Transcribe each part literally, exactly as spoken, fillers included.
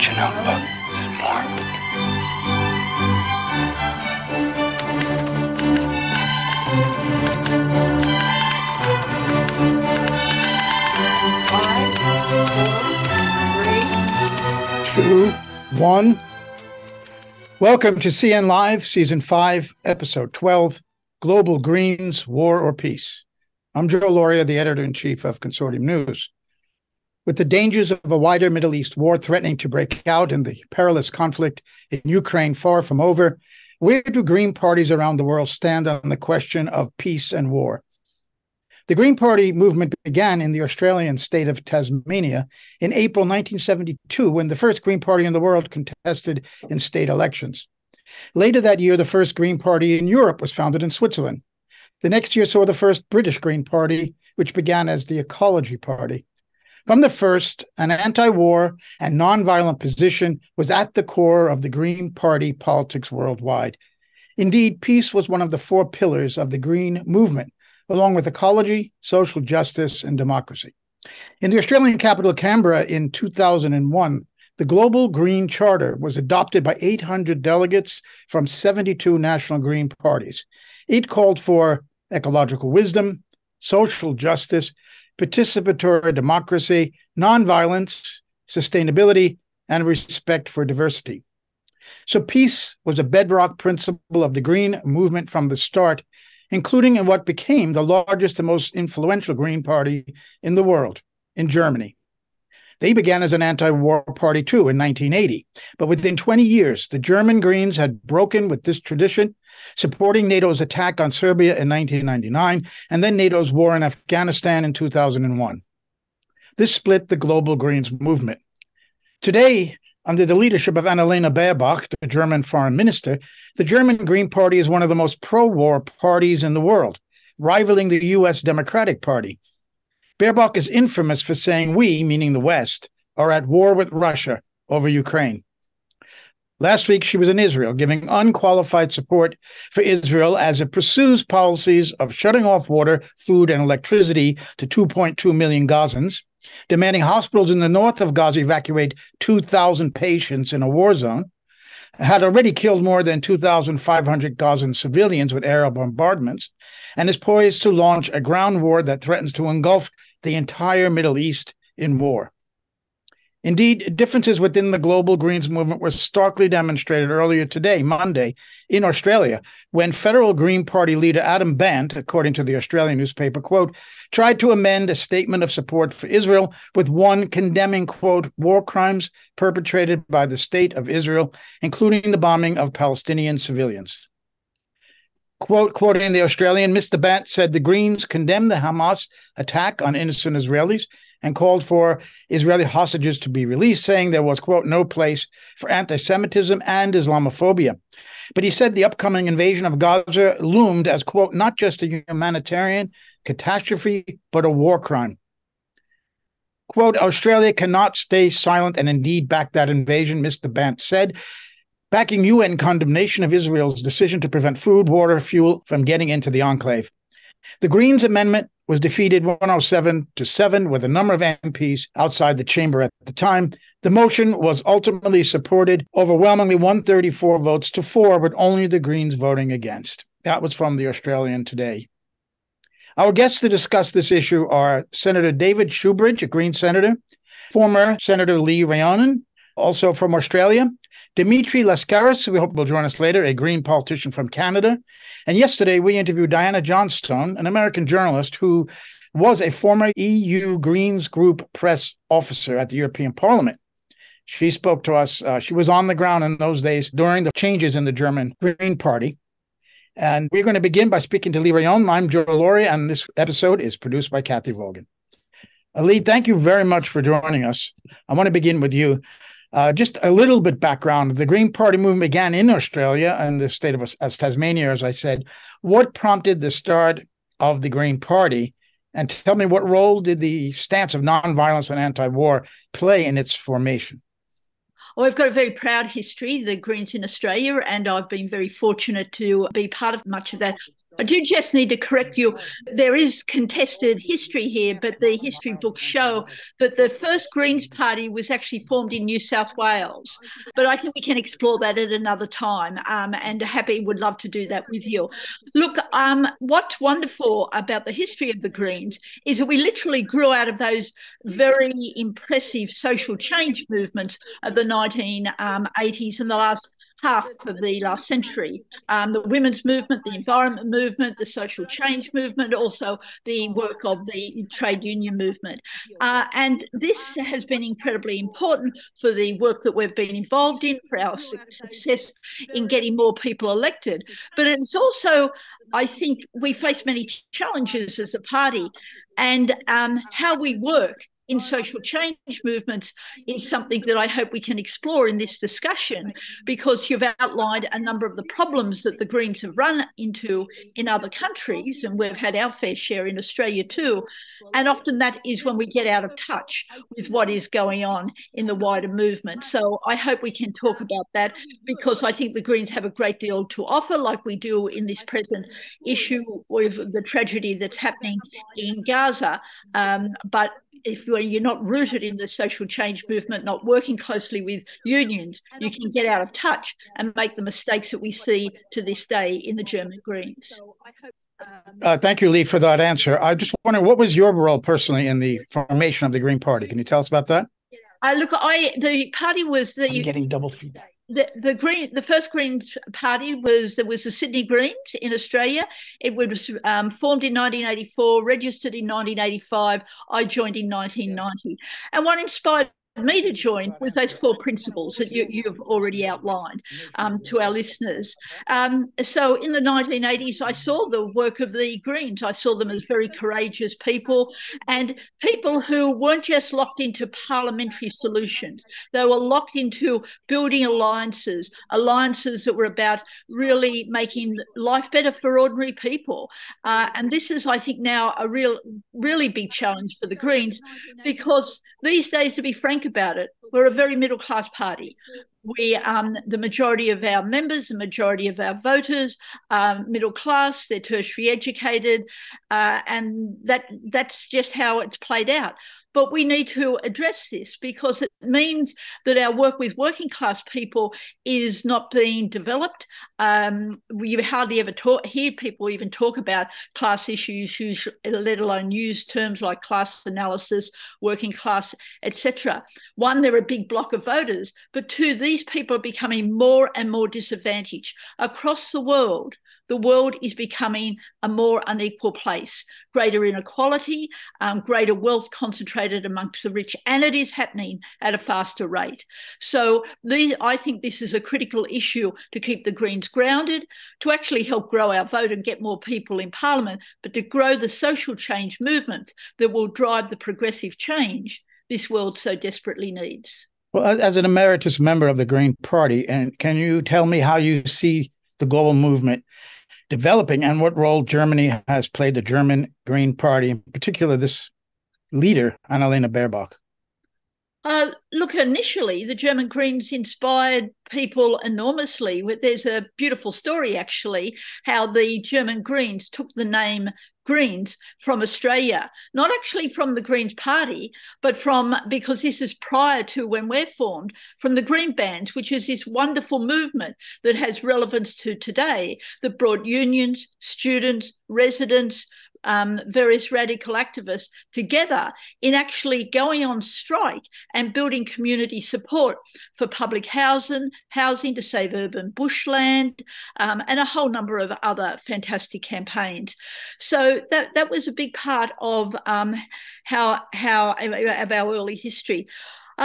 not your notebook. There's more. Five, four, three, two, one. Welcome to C N Live, Season five, Episode twelve, Global Greens, War or Peace. I'm Joe Lauria, the editor-in-chief of Consortium News. With the dangers of a wider Middle East war threatening to break out and the perilous conflict in Ukraine far from over, where do Green parties around the world stand on the question of peace and war? The Green Party movement began in the Australian state of Tasmania in April nineteen seventy-two, when the first Green Party in the world contested in state elections. Later that year, the first Green Party in Europe was founded in Switzerland. The next year saw the first British Green Party, which began as the Ecology Party. From the first, an anti-war and non-violent position was at the core of the Green Party politics worldwide. Indeed, peace was one of the four pillars of the Green movement, along with ecology, social justice, and democracy. In the Australian capital, Canberra, in two thousand one, the Global Greens Charter was adopted by eight hundred delegates from seventy-two national Green parties. It called for ecological wisdom, social justice, participatory democracy, nonviolence, sustainability, and respect for diversity. So peace was a bedrock principle of the Green movement from the start, including in what became the largest and most influential Green Party in the world, in Germany. They began as an anti-war party, too, in nineteen eighty. But within twenty years, the German Greens had broken with this tradition, supporting NATO's attack on Serbia in nineteen ninety-nine, and then NATO's war in Afghanistan in two thousand one. This split the Global Greens movement. Today, under the leadership of Annalena Baerbock, the German foreign minister, the German Green Party is one of the most pro-war parties in the world, rivaling the U S Democratic Party. Baerbock is infamous for saying we, meaning the West, are at war with Russia over Ukraine. Last week, she was in Israel, giving unqualified support for Israel as it pursues policies of shutting off water, food, and electricity to two point two million Gazans, demanding hospitals in the north of Gaza evacuate two thousand patients in a war zone, had already killed more than two thousand five hundred Gazan civilians with aerial bombardments, and is poised to launch a ground war that threatens to engulf the entire Middle East in war. Indeed, differences within the Global Greens movement were starkly demonstrated earlier today, Monday, in Australia, when federal Green Party leader Adam Bandt, according to the Australian newspaper, quote, tried to amend a statement of support for Israel with one condemning, quote, war crimes perpetrated by the state of Israel, including the bombing of Palestinian civilians. Quote, quoting the Australian, Mister Bandt said the Greens condemned the Hamas attack on innocent Israelis and called for Israeli hostages to be released, saying there was, quote, no place for anti-Semitism and Islamophobia. But he said the upcoming invasion of Gaza loomed as, quote, not just a humanitarian catastrophe, but a war crime. Quote, Australia cannot stay silent and indeed back that invasion, Mister Bandt said, backing U N condemnation of Israel's decision to prevent food, water, fuel from getting into the enclave. The Greens amendment was defeated one oh seven to seven with a number of M Ps outside the chamber at the time. The motion was ultimately supported overwhelmingly one hundred thirty-four votes to four, with only the Greens voting against. That was from the Australian today. Our guests to discuss this issue are Senator David Shoebridge, a Green senator, former Senator Lee Rhiannon, also from Australia, Dimitri Lascaris, who we hope will join us later, a Green politician from Canada. And yesterday we interviewed Diana Johnstone, an American journalist who was a former E U Greens Group press officer at the European Parliament. She spoke to us. Uh, she was on the ground in those days during the changes in the German Green Party. And we're going to begin by speaking to Lee Rhiannon. I'm Joe Lauria, and this episode is produced by Kathy Volgen. Uh, Lee, thank you very much for joining us. I want to begin with you. Uh, just a little bit background. The Green Party movement began in Australia and the state of as Tasmania, as I said. What prompted the start of the Green Party? And tell me, what role did the stance of nonviolence and anti-war play in its formation? Well, I've got a very proud history, the Greens in Australia, and I've been very fortunate to be part of much of that. I do just need to correct you. There is contested history here, but the history books show that the first Greens party was actually formed in New South Wales. But I think we can explore that at another time, um, and happy would love to do that with you. Look, um, what's wonderful about the history of the Greens is that we literally grew out of those very impressive social change movements of the nineteen eighties and the last half of the last century. Um, the women's movement, the environment movement, the social change movement, also the work of the trade union movement. Uh, and this has been incredibly important for the work that we've been involved in, for our success in getting more people elected. But it's also, I think, we face many challenges as a party, and um, how we work in social change movements is something that I hope we can explore in this discussion, because you've outlined a number of the problems that the Greens have run into in other countries, and we've had our fair share in Australia too. And often that is when we get out of touch with what is going on in the wider movement. So I hope we can talk about that, because I think the Greens have a great deal to offer, like we do in this present issue with the tragedy that's happening in Gaza. Um, but if you're not rooted in the social change movement, not working closely with unions, you can get out of touch and make the mistakes that we see to this day in the German Greens. Uh, thank you, Lee, for that answer. I just wonder, what was your role personally in the formation of the Green Party? Can you tell us about that? Uh, look, I the party was the... I'm getting double feedback. The, the green, the first Greens party was there was the Sydney Greens in Australia. It was um, formed in nineteen eighty-four, registered in nineteen eighty-five. I joined in nineteen ninety, and what inspired me to join was those four principles that you, you've already outlined um, to our listeners. Um, so in the nineteen eighties, I saw the work of the Greens. I saw them as very courageous people, and people who weren't just locked into parliamentary solutions. They were locked into building alliances, alliances that were about really making life better for ordinary people. Uh, and this is, I think, now a real, really big challenge for the Greens, because these days, to be frank about it, we're a very middle-class party. We, um, the majority of our members, the majority of our voters, are middle-class, they're tertiary educated, uh, and that that's just how it's played out. But we need to address this, because it means that our work with working-class people is not being developed. Um, we hardly ever talk, hear people even talk about class issues, let alone use terms like class analysis, working class, et cetera. One, they're a big block of voters, but two, these people are becoming more and more disadvantaged across the world. The world is becoming a more unequal place, greater inequality, um, greater wealth concentrated amongst the rich, and it is happening at a faster rate. So these, I think this is a critical issue to keep the Greens grounded, to actually help grow our vote and get more people in Parliament, but to grow the social change movement that will drive the progressive change this world so desperately needs. Well, as an emeritus member of the Green Party, and can you tell me how you see the global movement developing, and what role Germany has played, the German Green Party, in particular this leader, Annalena Baerbock? Uh, look, initially, the German Greens inspired people enormously. There's a beautiful story, actually, how the German Greens took the name Greens from Australia, not actually from the Greens Party, but from, because this is prior to when we're formed, from the Green Bands, which is this wonderful movement that has relevance to today, that brought unions, students, residents, Um, various radical activists together in actually going on strike and building community support for public housing, housing to save urban bushland, um, and a whole number of other fantastic campaigns. So that that was a big part of um, how how of our early history.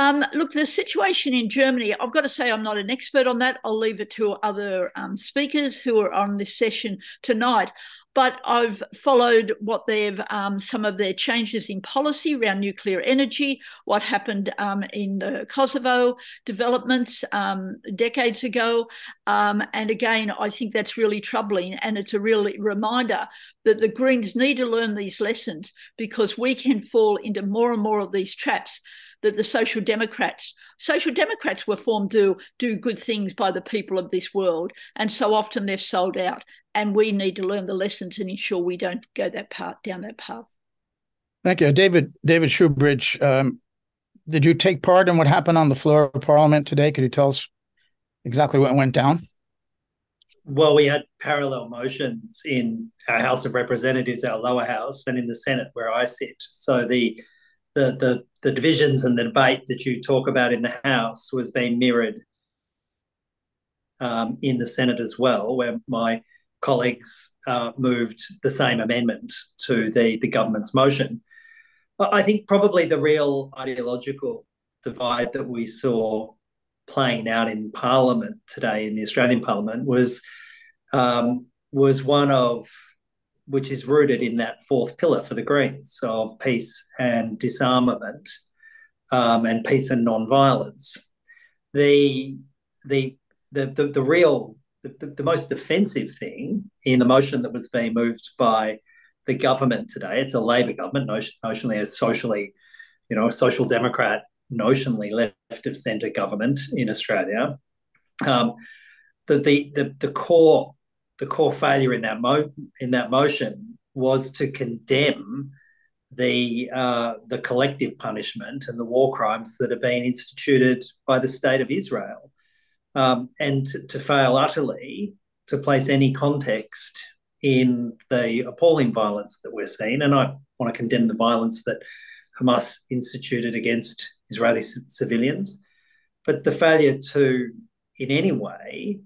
Um, look, the situation in Germany, I've got to say I'm not an expert on that. I'll leave it to other um, speakers who are on this session tonight. But I've followed what they've, um, some of their changes in policy around nuclear energy, what happened um, in the Kosovo developments um, decades ago. Um, and again, I think that's really troubling. And it's a real reminder that the Greens need to learn these lessons, because we can fall into more and more of these traps that the Social Democrats, Social Democrats were formed to do good things by the people of this world. And so often they've sold out and we need to learn the lessons and ensure we don't go that path, down that path. Thank you. David David Shoebridge, um, did you take part in what happened on the floor of Parliament today? Could you tell us exactly what went down? Well, we had parallel motions in our House of Representatives, our lower house, and in the Senate where I sit. So the the the, the divisions and the debate that you talk about in the House was being mirrored um, in the Senate as well, where my colleagues uh, moved the same amendment to the, the government's motion. I think probably the real ideological divide that we saw playing out in Parliament today, in the Australian Parliament, was um, was one of which is rooted in that fourth pillar for the Greens of peace and disarmament, um, and peace and non-violence. The the the the, the real the, the most defensive thing in the motion that was being moved by the government today, it's a Labor government, notionally a socially, you know, a social democrat, notionally left of centre government in Australia. Um, the, the the the core the core failure in that mo in that motion was to condemn the uh, the collective punishment and the war crimes that have been instituted by the State of Israel, um, and to, to fail utterly to place any context in the appalling violence that we're seeing. And I want to condemn the violence that Hamas instituted against Israeli civilians, but the failure to, in any way,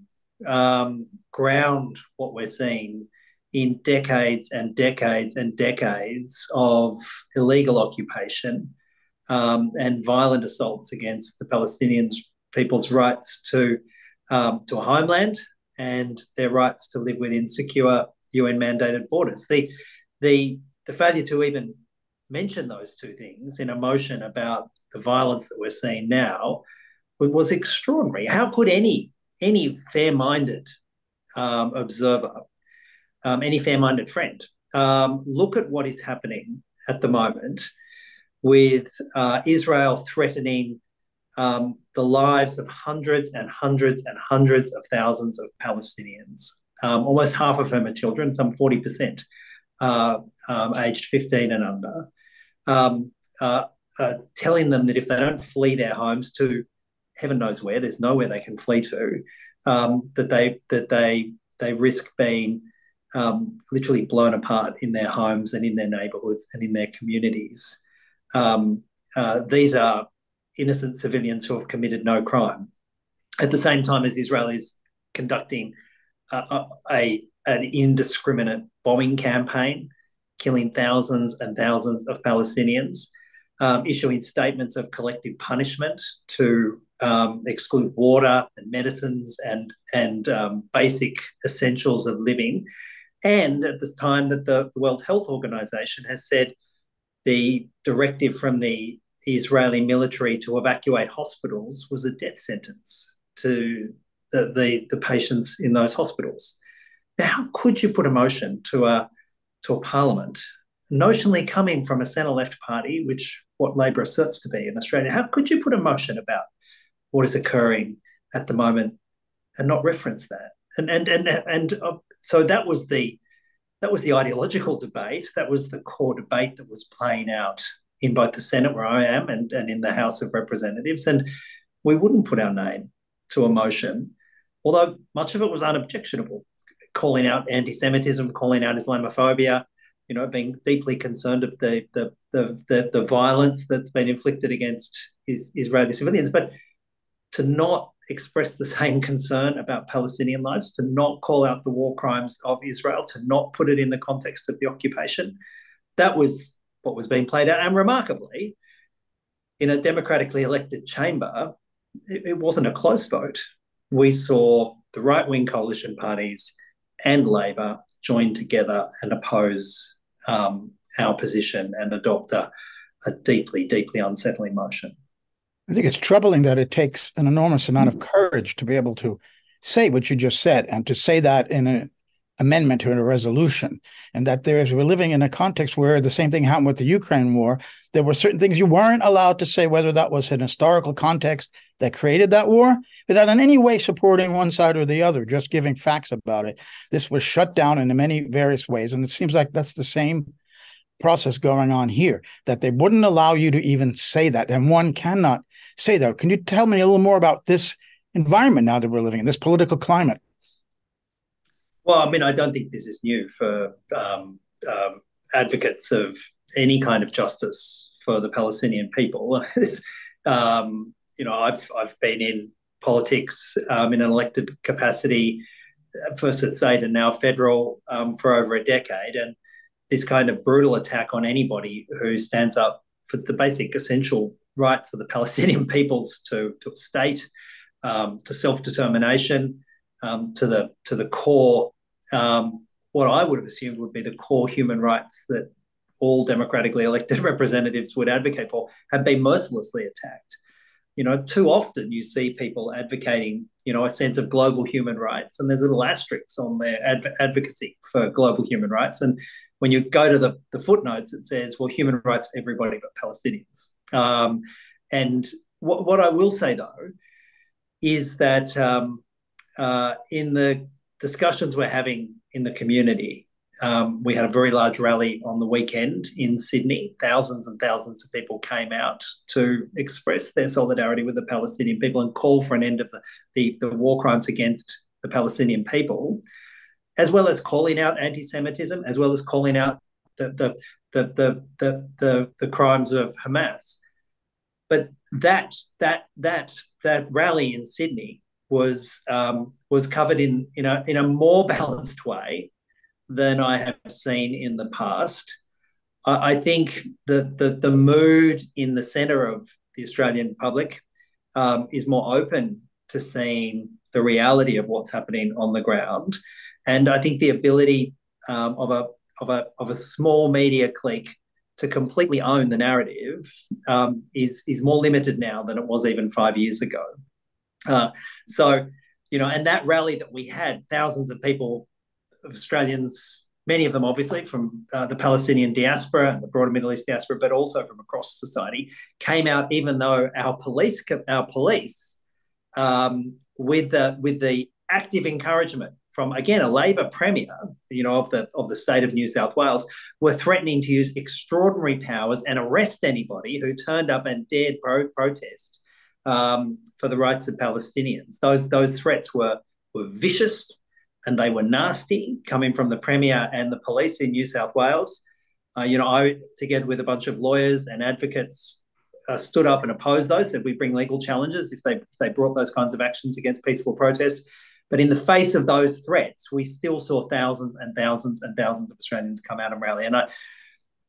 um, ground what we're seeing in decades and decades and decades of illegal occupation um, and violent assaults against the Palestinian people's rights to, um, to a homeland and their rights to live within secure U N-mandated borders. The, the, the failure to even mention those two things in a motion about the violence that we're seeing now was extraordinary. How could any any fair-minded um, observer, um, any fair-minded friend, um, look at what is happening at the moment with uh, Israel threatening um, the lives of hundreds and hundreds and hundreds of thousands of Palestinians? Um, almost half of whom are children, some forty percent uh, um, aged fifteen and under. Um, uh, Uh, telling them that if they don't flee their homes to heaven knows where, there's nowhere they can flee to, um, that they that they they risk being um, literally blown apart in their homes and in their neighbourhoods and in their communities. Um, uh, these are innocent civilians who have committed no crime. At the same time as Israel is conducting uh, a an indiscriminate bombing campaign, killing thousands and thousands of Palestinians. Um, issuing statements of collective punishment to um, exclude water and medicines and and um, basic essentials of living. And at this time that the, the World Health Organization has said the directive from the Israeli military to evacuate hospitals was a death sentence to the, the, the patients in those hospitals. Now, how could you put a motion to a, to a parliament notionally coming from a centre-left party, which what Labor asserts to be in Australia, how could you put a motion about what is occurring at the moment and not reference that? And and and and uh, so that was the that was the ideological debate. That was the core debate that was playing out in both the Senate, where I am, and and in the House of Representatives. And we wouldn't put our name to a motion, although much of it was unobjectionable, calling out anti-Semitism, calling out Islamophobia. You know, being deeply concerned of the the the the, the violence that's been inflicted against is, Israeli civilians, but to not express the same concern about Palestinian lives, to not call out the war crimes of Israel, to not put it in the context of the occupation, that was what was being played out. And remarkably, in a democratically elected chamber, it, it wasn't a close vote. We saw the right-wing coalition parties and Labor join together and oppose Um, our position and adopt a, a deeply, deeply unsettling motion. I think it's troubling that it takes an enormous amount of courage to be able to say what you just said, and to say that in a, amendment to a resolution, and that there is, we're living in a context where the same thing happened with the Ukraine war. There were certain things you weren't allowed to say, whether that was an historical context that created that war, without in any way supporting one side or the other, just giving facts about it. This was shut down in many various ways, and it seems like that's the same process going on here, that they wouldn't allow you to even say that, and one cannot say that. Can you tell me a little more about this environment now that we're living in, this political climate? Well, I mean, I don't think this is new for um, um, advocates of any kind of justice for the Palestinian people. um, you know, I've I've been in politics um, in an elected capacity, first at state and now federal, um, for over a decade, and this kind of brutal attack on anybody who stands up for the basic essential rights of the Palestinian peoples to, to a state, um, to self-determination, um, to the to the core, um, what I would have assumed would be the core human rights that all democratically elected representatives would advocate for, have been mercilessly attacked. You know, too often you see people advocating, you know, a sense of global human rights, and there's little asterisks on their adv- advocacy for global human rights. And when you go to the, the footnotes, it says, well, human rights for everybody but Palestinians. Um, and what, what I will say, though, is that um, uh, in the discussions we're having in the community, um, we had a very large rally on the weekend in Sydney. Thousands and thousands of people came out to express their solidarity with the Palestinian people and call for an end of the, the, the war crimes against the Palestinian people, as well as calling out anti-Semitism, as well as calling out the the the the the the, the crimes of Hamas. But that that that that rally in Sydney was um, was covered in in a in a more balanced way than I have seen in the past. I, I think the, the the mood in the centre of the Australian public um, is more open to seeing the reality of what's happening on the ground. And I think the ability um, of a of a of a small media clique to completely own the narrative um, is is more limited now than it was even five years ago. Uh, so, you know, and that rally that we had, thousands of people, Australians, many of them obviously from uh, the Palestinian diaspora and the broader Middle East diaspora, but also from across society, came out even though our police our police um, with the with the active encouragement from, again, a Labor Premier, you know, of the of the state of New South Wales, were threatening to use extraordinary powers and arrest anybody who turned up and dared pro- protest um, for the rights of Palestinians. Those those threats were were vicious and they were nasty, coming from the Premier and the police in New South Wales. Uh, you know, I, together with a bunch of lawyers and advocates, uh, stood up and opposed those, said we bring legal challenges if they if they brought those kinds of actions against peaceful protest. But in the face of those threats, we still saw thousands and thousands and thousands of Australians come out and rally. And I,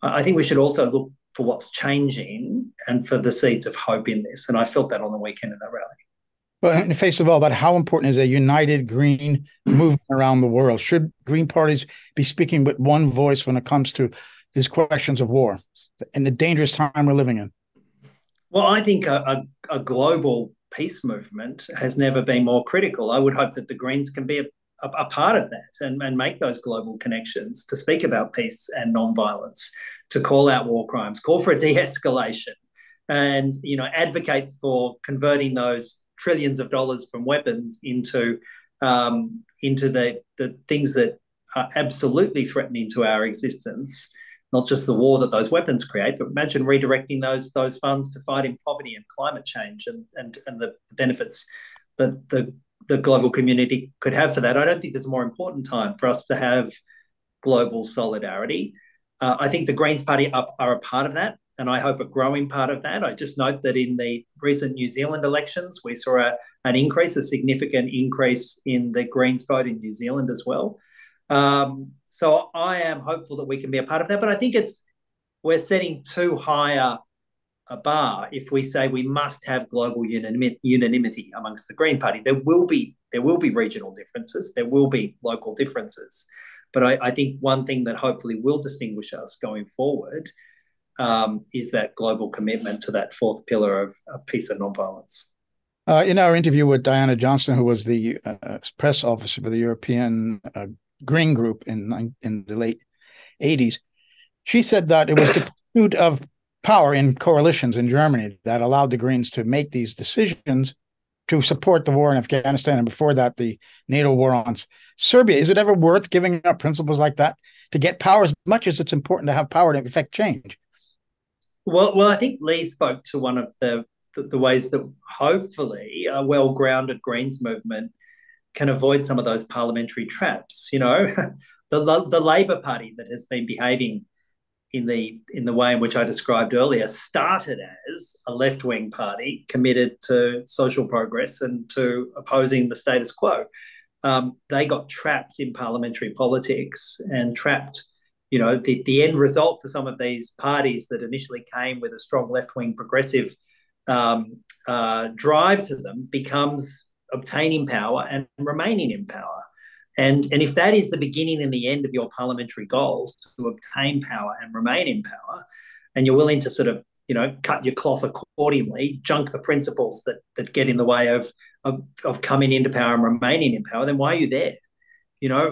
I think we should also look for what's changing and for the seeds of hope in this. And I felt that on the weekend in that rally. Well, in the face of all that, how important is a united green movement around the world? Should green parties be speaking with one voice when it comes to these questions of war and the dangerous time we're living in? Well, I think a, a, a global peace movement has never been more critical. I would hope that the Greens can be a, a, a part of that and, and make those global connections to speak about peace and non-violence, to call out war crimes, call for a de-escalation, and, you know, advocate for converting those trillions of dollars from weapons into um, into the, the things that are absolutely threatening to our existence, not just the war that those weapons create, but imagine redirecting those those funds to fighting poverty and climate change and and, and the benefits that the, the global community could have for that. I don't think there's a more important time for us to have global solidarity. Uh, I think the Greens Party are, are a part of that, and I hope a growing part of that. I just note that in the recent New Zealand elections, we saw a, an increase, a significant increase in the Greens vote in New Zealand as well. Um, so I am hopeful that we can be a part of that, but I think it's we're setting too high a, a bar if we say we must have global unanim- unanimity amongst the Green Party. There will be there will be regional differences, there will be local differences, but I, I think one thing that hopefully will distinguish us going forward um, is that global commitment to that fourth pillar of, of peace and nonviolence. Uh, in our interview with Diana Johnstone, who was the uh, press officer for the European. Uh, Green Group in in the late eighties. She said that it was the pursuit of power in coalitions in Germany that allowed the Greens to make these decisions to support the war in Afghanistan, and before that, the NATO war on Serbia. Is it ever worth giving up principles like that to get power, as much as it's important to have power to effect change? Well, well, I think Lee spoke to one of the the, the ways that hopefully a well-grounded Greens movement can avoid some of those parliamentary traps. You know, the, the the Labor Party that has been behaving in the in the way in which I described earlier started as a left-wing party committed to social progress and to opposing the status quo. Um, they got trapped in parliamentary politics and trapped, you know, the, the end result for some of these parties that initially came with a strong left-wing progressive um, uh, drive to them becomes obtaining power and remaining in power. And, and if that is the beginning and the end of your parliamentary goals, to obtain power and remain in power, and you're willing to sort of, you know, cut your cloth accordingly, junk the principles that that get in the way of Of, of coming into power and remaining in power, then why are you there? You know,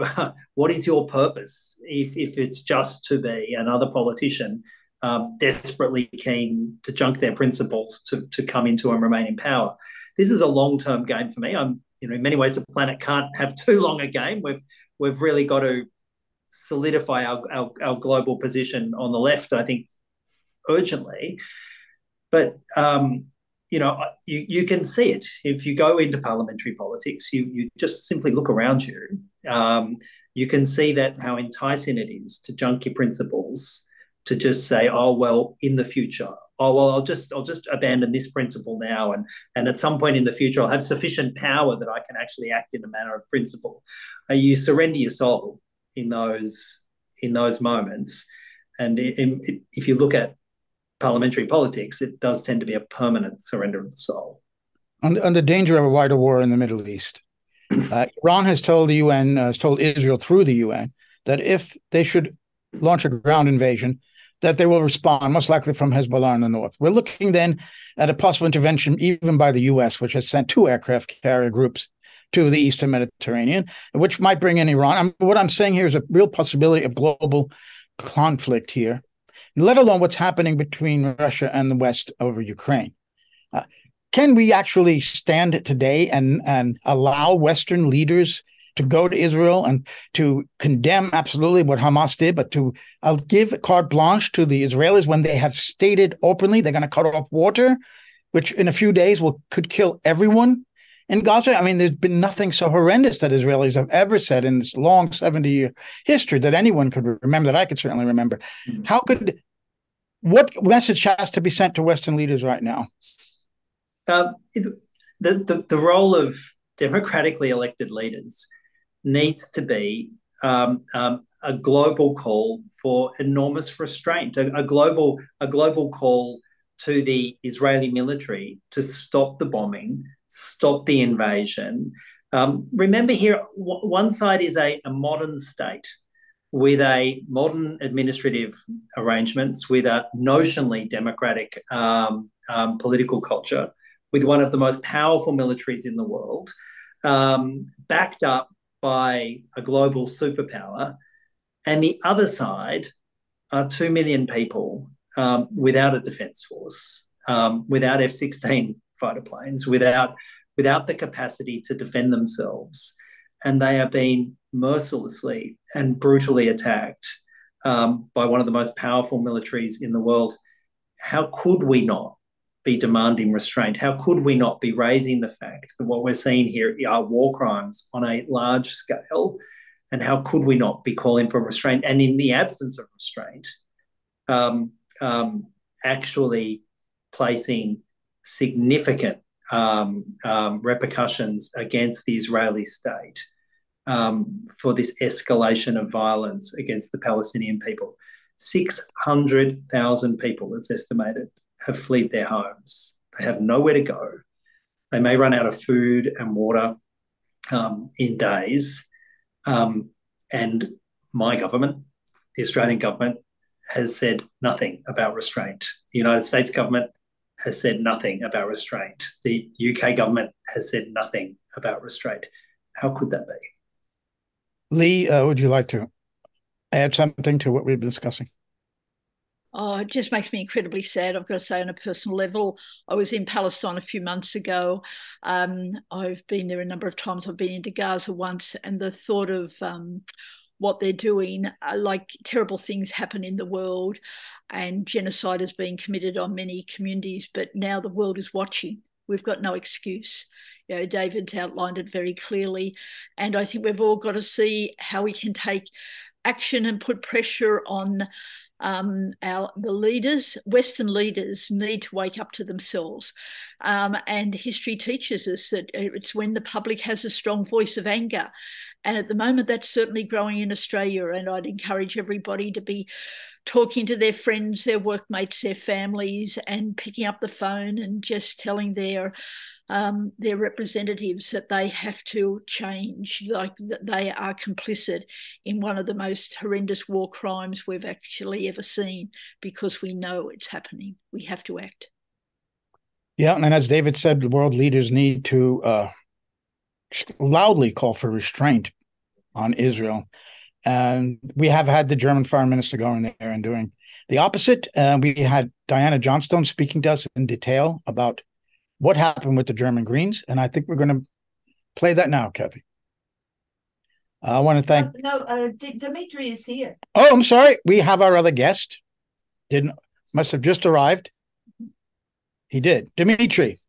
what is your purpose if, if it's just to be another politician um, desperately keen to junk their principles to, to come into and remain in power? This is a long-term game for me. I'm, you know, in many ways the planet can't have too long a game. We've we've really got to solidify our, our, our global position on the left, I think, urgently. But um You know, you, you can see it. If you go into parliamentary politics, you you just simply look around you. Um, you can see that how enticing it is to junk your principles, to just say, oh, well, in the future, oh, well, I'll just I'll just abandon this principle now. And, and at some point in the future, I'll have sufficient power that I can actually act in a manner of principle. Uh, you surrender your soul in those, in those moments. And it, it, if you look at parliamentary politics, it does tend to be a permanent surrender of the soul. And, and the danger of a wider war in the Middle East. Uh, Iran has told the U N, uh, has told Israel through the U N, that if they should launch a ground invasion, that they will respond, most likely from Hezbollah in the north. We're looking then at a possible intervention even by the U S, which has sent two aircraft carrier groups to the eastern Mediterranean, which might bring in Iran. I'm, what I'm saying here is a real possibility of global conflict here, let alone what's happening between Russia and the West over Ukraine. Uh, can we actually stand today and, and allow Western leaders to go to Israel and to condemn absolutely what Hamas did, but to uh, give carte blanche to the Israelis when they have stated openly they're going to cut off water, which in a few days will could kill everyone in Gaza? I mean, there's been nothing so horrendous that Israelis have ever said in this long seventy-year history that anyone could remember, that I could certainly remember. Mm-hmm. How could... What message has to be sent to Western leaders right now? Uh, the, the, the role of democratically elected leaders needs to be um, um, a global call for enormous restraint, a, a global a global call to the Israeli military to stop the bombing, stop the invasion. Um, remember here, w- one side is a, a modern state, with a modern administrative arrangements, with a notionally democratic um, um, political culture, with one of the most powerful militaries in the world, um, backed up by a global superpower. And the other side are two million people um, without a defence force, um, without F sixteen fighter planes, without, without the capacity to defend themselves. And they are being mercilessly and brutally attacked um, by one of the most powerful militaries in the world. How could we not be demanding restraint? How could we not be raising the fact that what we're seeing here are war crimes on a large scale? And how could we not be calling for restraint? And in the absence of restraint, um, um, actually placing significant Um, um, repercussions against the Israeli state um, for this escalation of violence against the Palestinian people. six hundred thousand people, it's estimated, have fled their homes. They have nowhere to go. They may run out of food and water um, in days. Um, and my government, the Australian government, has said nothing about restraint. The United States government has said nothing about restraint. The U K government has said nothing about restraint. How could that be? Lee, uh, would you like to add something to what we've been discussing? Oh, it just makes me incredibly sad, I've got to say, on a personal level. I was in Palestine a few months ago. Um, I've been there a number of times. I've been into Gaza once, and the thought of um, what they're doing, uh, like terrible things happen in the world and genocide is being committed on many communities, but now the world is watching. We've got no excuse. You know, David's outlined it very clearly, and I think we've all got to see how we can take action and put pressure on um, our the leaders. Western leaders need to wake up to themselves, um, and history teaches us that it's when the public has a strong voice of anger, and at the moment that's certainly growing in Australia, and I'd encourage everybody to be talking to their friends, their workmates, their families, and picking up the phone and just telling their Um, their representatives that they have to change, like they are complicit in one of the most horrendous war crimes we've actually ever seen, because we know it's happening. We have to act. Yeah, and as David said, the world leaders need to uh, loudly call for restraint on Israel. And we have had the German foreign minister going there and doing the opposite. Uh, we had Diana Johnstone speaking to us in detail about what happened with the German Greens, and I think we're going to play that now, Kathy. Uh, I want to thank... No, no uh, D- Dimitri is here. Oh, I'm sorry. We have our other guest. Didn't Must have just arrived. He did. Dimitri.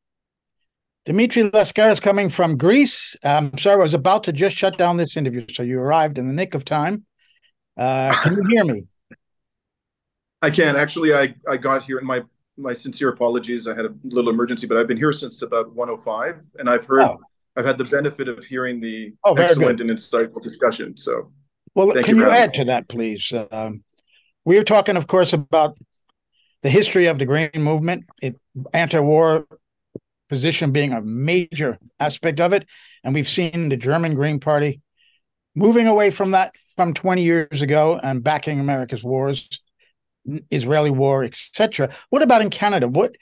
Dimitri Lascaris coming from Greece. I'm sorry, I was about to just shut down this interview, so you arrived in the nick of time. Uh, can you hear me? I can. Actually, I, I got here in my... My sincere apologies. I had a little emergency, but I've been here since about one oh five, and I've heard, oh. I've had the benefit of hearing the oh, excellent good. and insightful discussion. So, well, can you, you add to that, please? Um, we were talking, of course, about the history of the Green Movement, it, anti-war position being a major aspect of it, and we've seen the German Green Party moving away from that from twenty years ago and backing America's wars. Israeli war, et cetera. What about in Canada? What,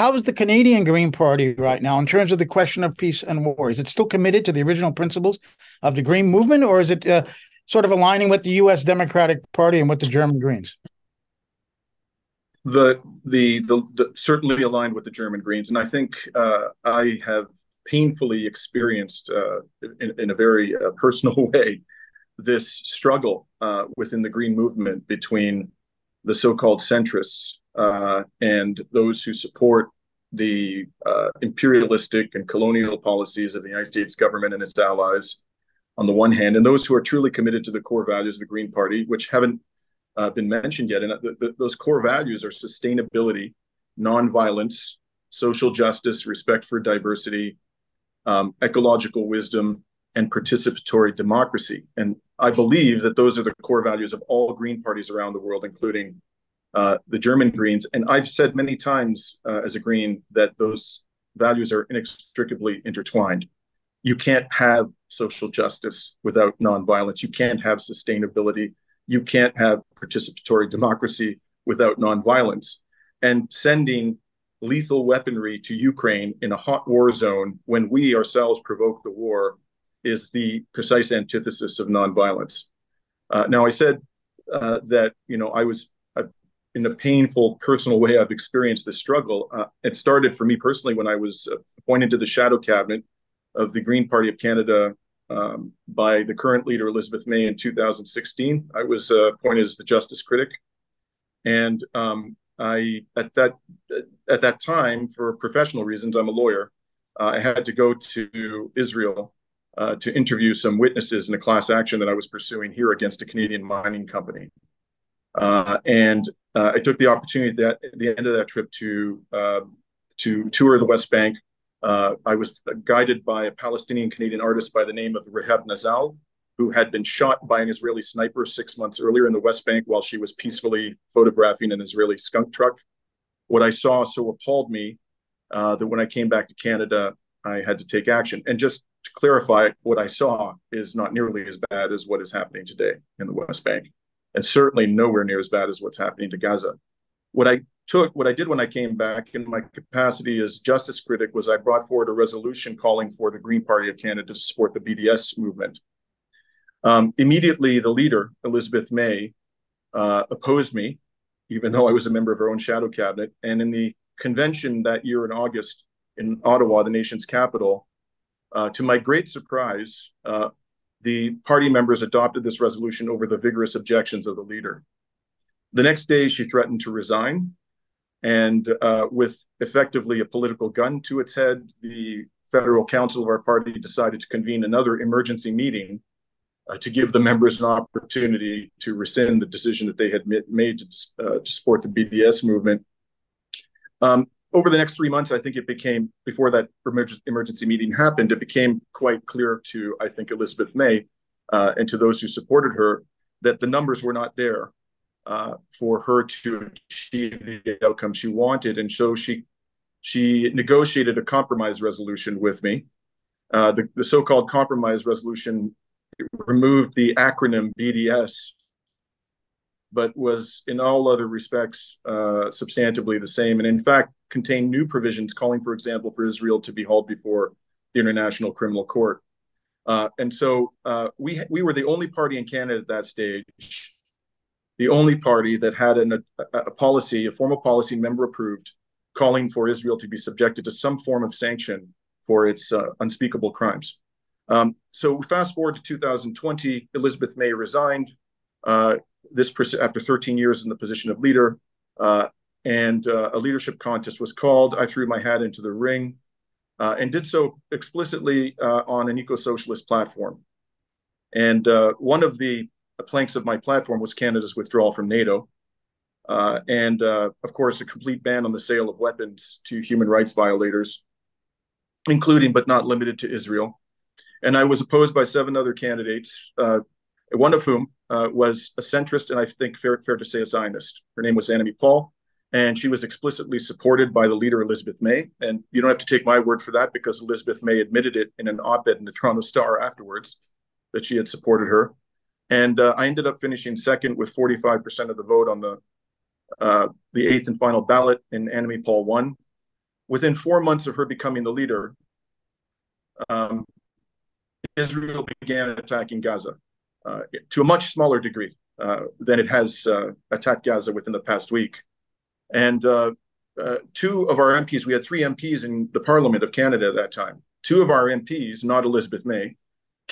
how is the Canadian Green Party right now in terms of the question of peace and war? Is it still committed to the original principles of the Green Movement, or is it uh, sort of aligning with the U S Democratic Party and with the German Greens? The the the, the certainly aligned with the German Greens, and I think uh, I have painfully experienced uh, in, in a very uh, personal way this struggle uh, within the Green Movement between the so-called centrists uh, and those who support the uh, imperialistic and colonial policies of the United States government and its allies on the one hand, and those who are truly committed to the core values of the Green Party, which haven't uh, been mentioned yet. And th- th- those core values are sustainability, nonviolence, social justice, respect for diversity, um, ecological wisdom, and participatory democracy. And I believe that those are the core values of all Green parties around the world, including uh, the German Greens. And I've said many times uh, as a Green that those values are inextricably intertwined. You can't have social justice without nonviolence. You can't have sustainability. You can't have participatory democracy without nonviolence. And sending lethal weaponry to Ukraine in a hot war zone when we ourselves provoke the war is the precise antithesis of nonviolence. Uh, now, I said uh, that, you know, I was I, in a painful personal way, I've experienced this struggle. Uh, it started for me personally when I was appointed to the shadow cabinet of the Green Party of Canada um, by the current leader, Elizabeth May, in two thousand sixteen. I was uh, appointed as the Justice Critic. And um, I, at that at that time, for professional reasons, I'm a lawyer, uh, I had to go to Israel Uh, to interview some witnesses in a class action that I was pursuing here against a Canadian mining company. Uh, and uh, I took the opportunity that at the end of that trip to uh, to tour the West Bank. Uh, I was guided by a Palestinian Canadian artist by the name of Rehab Nazzal, who had been shot by an Israeli sniper six months earlier in the West Bank while she was peacefully photographing an Israeli skunk truck. What I saw so appalled me uh, that when I came back to Canada, I had to take action. And just to clarify, what I saw is not nearly as bad as what is happening today in the West Bank, and certainly nowhere near as bad as what's happening to Gaza. What I took, what I did when I came back in my capacity as Justice Critic was I brought forward a resolution calling for the Green Party of Canada to support the B D S movement. Um, immediately, the leader, Elizabeth May, uh, opposed me, even though I was a member of her own shadow cabinet. And in the convention that year in August in Ottawa, the nation's capital, uh, to my great surprise, uh, the party members adopted this resolution over the vigorous objections of the leader. The next day, she threatened to resign. And uh, with effectively a political gun to its head, the Federal Council of our party decided to convene another emergency meeting uh, to give the members an opportunity to rescind the decision that they had made to, uh, to support the B D S movement. Um, over the next three months, I think it became, before that emergency meeting happened, it became quite clear to, I think, Elizabeth May uh, and to those who supported her that the numbers were not there Uh, for her to achieve the outcome she wanted. And so she she negotiated a compromise resolution with me. Uh, the, the so-called compromise resolution removed the acronym B D S, but was in all other respects uh, substantively the same, and in fact contained new provisions calling, for example, for Israel to be hauled before the International Criminal Court. Uh, and so uh, we, we were the only party in Canada at that stage the only party that had an, a, a policy, a formal policy member approved, calling for Israel to be subjected to some form of sanction for its uh, unspeakable crimes. Um, so fast forward to two thousand twenty, Elizabeth May resigned, uh, this after thirteen years in the position of leader, uh, and uh, a leadership contest was called. I threw my hat into the ring uh, and did so explicitly uh, on an eco-socialist platform. And uh, one of the The planks of my platform was Canada's withdrawal from NATO, uh, and uh, of course a complete ban on the sale of weapons to human rights violators, including but not limited to Israel. And I was opposed by seven other candidates, uh, one of whom uh, was a centrist and I think fair, fair to say a Zionist. Her name was Annamie Paul, and she was explicitly supported by the leader Elizabeth May. And you don't have to take my word for that, because Elizabeth May admitted it in an op-ed in the Toronto Star afterwards that she had supported her. And uh, I ended up finishing second with forty-five percent of the vote on the uh, the eighth and final ballot, and Annamie Paul won. Within four months of her becoming the leader, um, Israel began attacking Gaza uh, to a much smaller degree uh, than it has uh, attacked Gaza within the past week. And uh, uh, two of our M Ps, we had three M Ps in the Parliament of Canada at that time. Two of our M Ps, not Elizabeth May,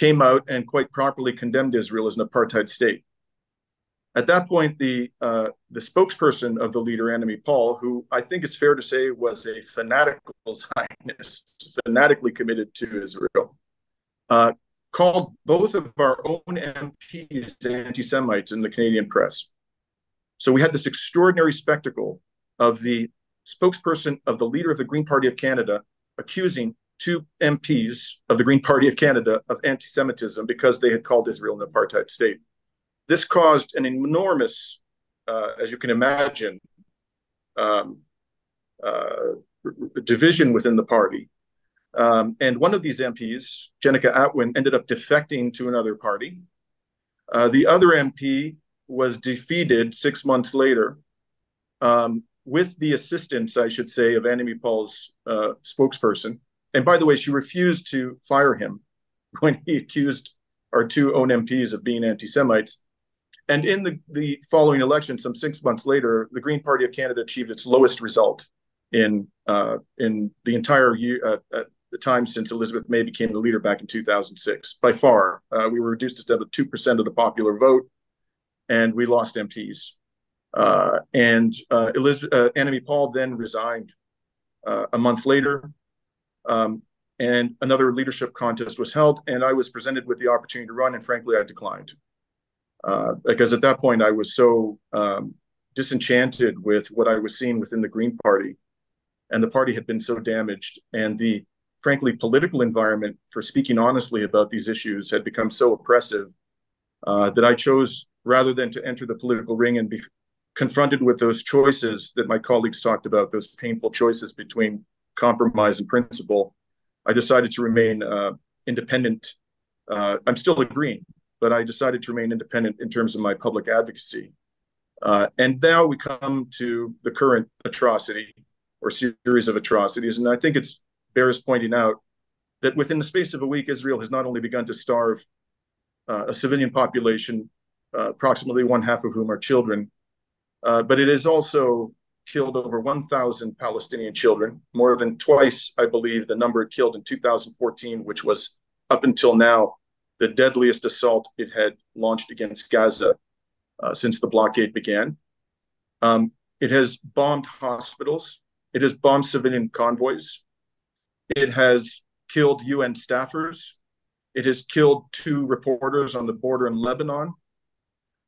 came out and quite properly condemned Israel as an apartheid state. At that point, the uh, the spokesperson of the leader, Annamie Paul, who I think it's fair to say was a fanatical Zionist, fanatically committed to Israel, uh, called both of our own M Ps anti-Semites in the Canadian press. So we had this extraordinary spectacle of the spokesperson of the leader of the Green Party of Canada accusing two M Ps of the Green Party of Canada of anti-Semitism because they had called Israel an apartheid state. This caused an enormous, uh, as you can imagine, um, uh, division within the party. Um, and one of these M Ps, Jenica Atwin, ended up defecting to another party. Uh, the other M P was defeated six months later, um, with the assistance, I should say, of Annamie Paul's uh, spokesperson. And by the way, she refused to fire him when he accused our two own M Ps of being anti-Semites. And in the, the following election, some six months later, the Green Party of Canada achieved its lowest result in uh, in the entire year, uh, at the time since Elizabeth May became the leader back in two thousand six. By far, uh, we were reduced to two percent of the popular vote, and we lost M Ps. Uh, and uh, Elizabeth, uh, Annamie Paul then resigned uh, a month later. Um, and another leadership contest was held, and I was presented with the opportunity to run, and frankly, I declined. Uh, because at that point, I was so um, disenchanted with what I was seeing within the Green Party, and the party had been so damaged, and the, frankly, political environment for speaking honestly about these issues had become so oppressive uh, that I chose, rather than to enter the political ring and be confronted with those choices that my colleagues talked about, those painful choices between compromise and principle, I decided to remain uh, independent. Uh, I'm still a Green, but I decided to remain independent in terms of my public advocacy. Uh, and now we come to the current atrocity or series of atrocities. And I think it's bears pointing out that within the space of a week, Israel has not only begun to starve uh, a civilian population, uh, approximately one half of whom are children. Uh, but it has also killed over one thousand Palestinian children, more than twice, I believe, the number killed in two thousand fourteen, which was, up until now, the deadliest assault it had launched against Gaza uh, since the blockade began. Um, it has bombed hospitals. It has bombed civilian convoys. It has killed U N staffers. It has killed two reporters on the border in Lebanon.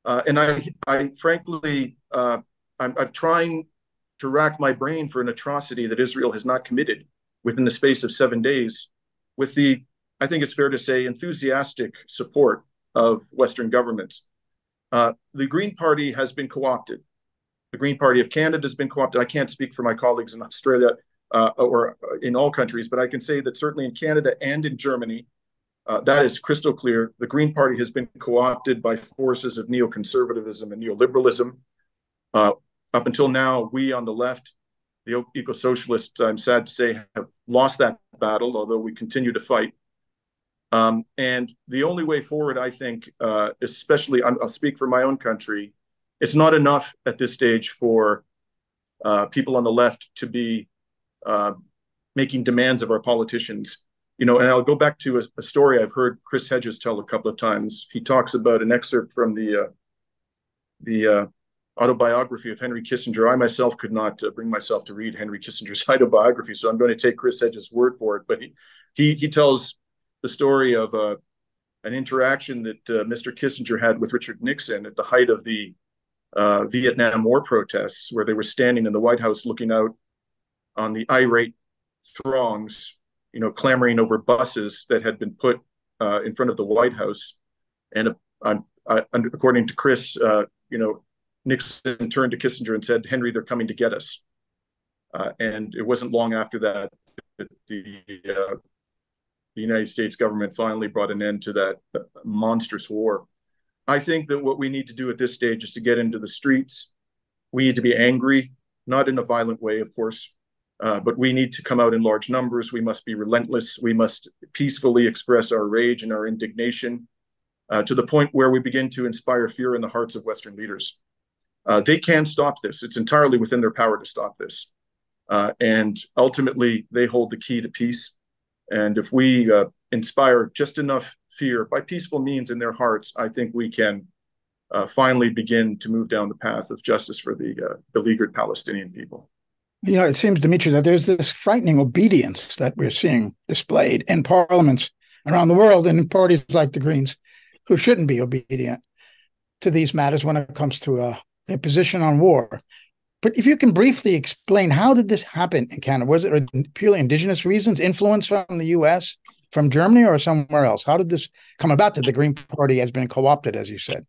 Uh, and I, I frankly, uh, I'm, I'm trying to rack my brain for an atrocity that Israel has not committed within the space of seven days with the, I think it's fair to say, enthusiastic support of Western governments. Uh, the Green Party has been co-opted. The Green Party of Canada has been co-opted. I can't speak for my colleagues in Australia uh, or in all countries, but I can say that certainly in Canada and in Germany, uh, that is crystal clear. The Green Party has been co-opted by forces of neoconservatism and neoliberalism. Uh, up until now, we on the left, the eco-socialists, I'm sad to say, have lost that battle, although we continue to fight. Um, and the only way forward, I think, uh, especially, I'm, I'll speak for my own country, it's not enough at this stage for uh, people on the left to be uh, making demands of our politicians. You know, and I'll go back to a, a story I've heard Chris Hedges tell a couple of times. He talks about an excerpt from the uh, the uh, autobiography of Henry Kissinger. I myself could not uh, bring myself to read Henry Kissinger's autobiography, so I'm going to take Chris Hedges' word for it. But he he, he tells the story of uh, an interaction that uh, Mister Kissinger had with Richard Nixon at the height of the uh, Vietnam War protests, where they were standing in the White House looking out on the irate throngs, you know, clamoring over buses that had been put uh, in front of the White House. And uh, I, according to Chris, uh, you know, Nixon turned to Kissinger and said, "Henry, they're coming to get us." Uh, and it wasn't long after that that the uh, the United States government finally brought an end to that monstrous war. I think that what we need to do at this stage is to get into the streets. We need to be angry, not in a violent way, of course, uh, but we need to come out in large numbers. We must be relentless. We must peacefully express our rage and our indignation uh, to the point where we begin to inspire fear in the hearts of Western leaders. Uh, they can stop this. It's entirely within their power to stop this. Uh, and ultimately, they hold the key to peace. And if we uh, inspire just enough fear by peaceful means in their hearts, I think we can uh, finally begin to move down the path of justice for the uh, beleaguered Palestinian people. You know, it seems, Dimitri, that there's this frightening obedience that we're seeing displayed in parliaments around the world and in parties like the Greens, who shouldn't be obedient to these matters when it comes to uh, their position on war. But if you can briefly explain, how did this happen in Canada? Was it purely indigenous reasons, influence from the U S, from Germany, or somewhere else? How did this come about that the Green Party has been co-opted, as you said?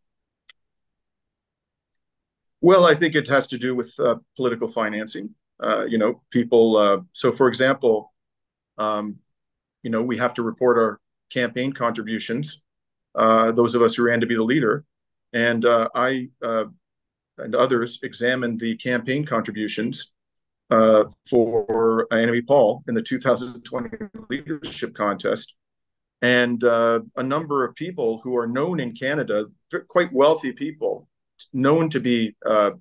Well, I think it has to do with uh, political financing. Uh, you know, people, uh, so for example, um, you know, we have to report our campaign contributions, uh, those of us who ran to be the leader. And uh, I... Uh, and others examined the campaign contributions uh, for Annamie Paul in the two thousand twenty leadership contest. And uh, a number of people who are known in Canada, quite wealthy people, known to be uh,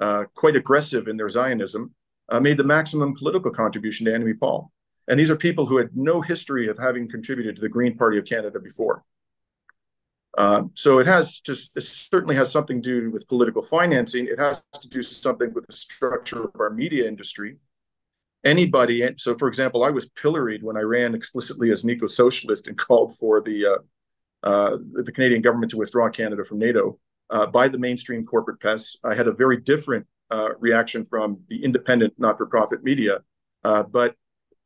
uh, quite aggressive in their Zionism, uh, made the maximum political contribution to Annamie Paul. And these are people who had no history of having contributed to the Green Party of Canada before. Uh, so it has just it certainly has something to do with political financing. It has to do something with the structure of our media industry. Anybody, so for example, I was pilloried when I ran explicitly as an eco-socialist and called for the uh, uh, the Canadian government to withdraw Canada from NATO uh, by the mainstream corporate press. I had a very different uh, reaction from the independent, not-for-profit media, uh, but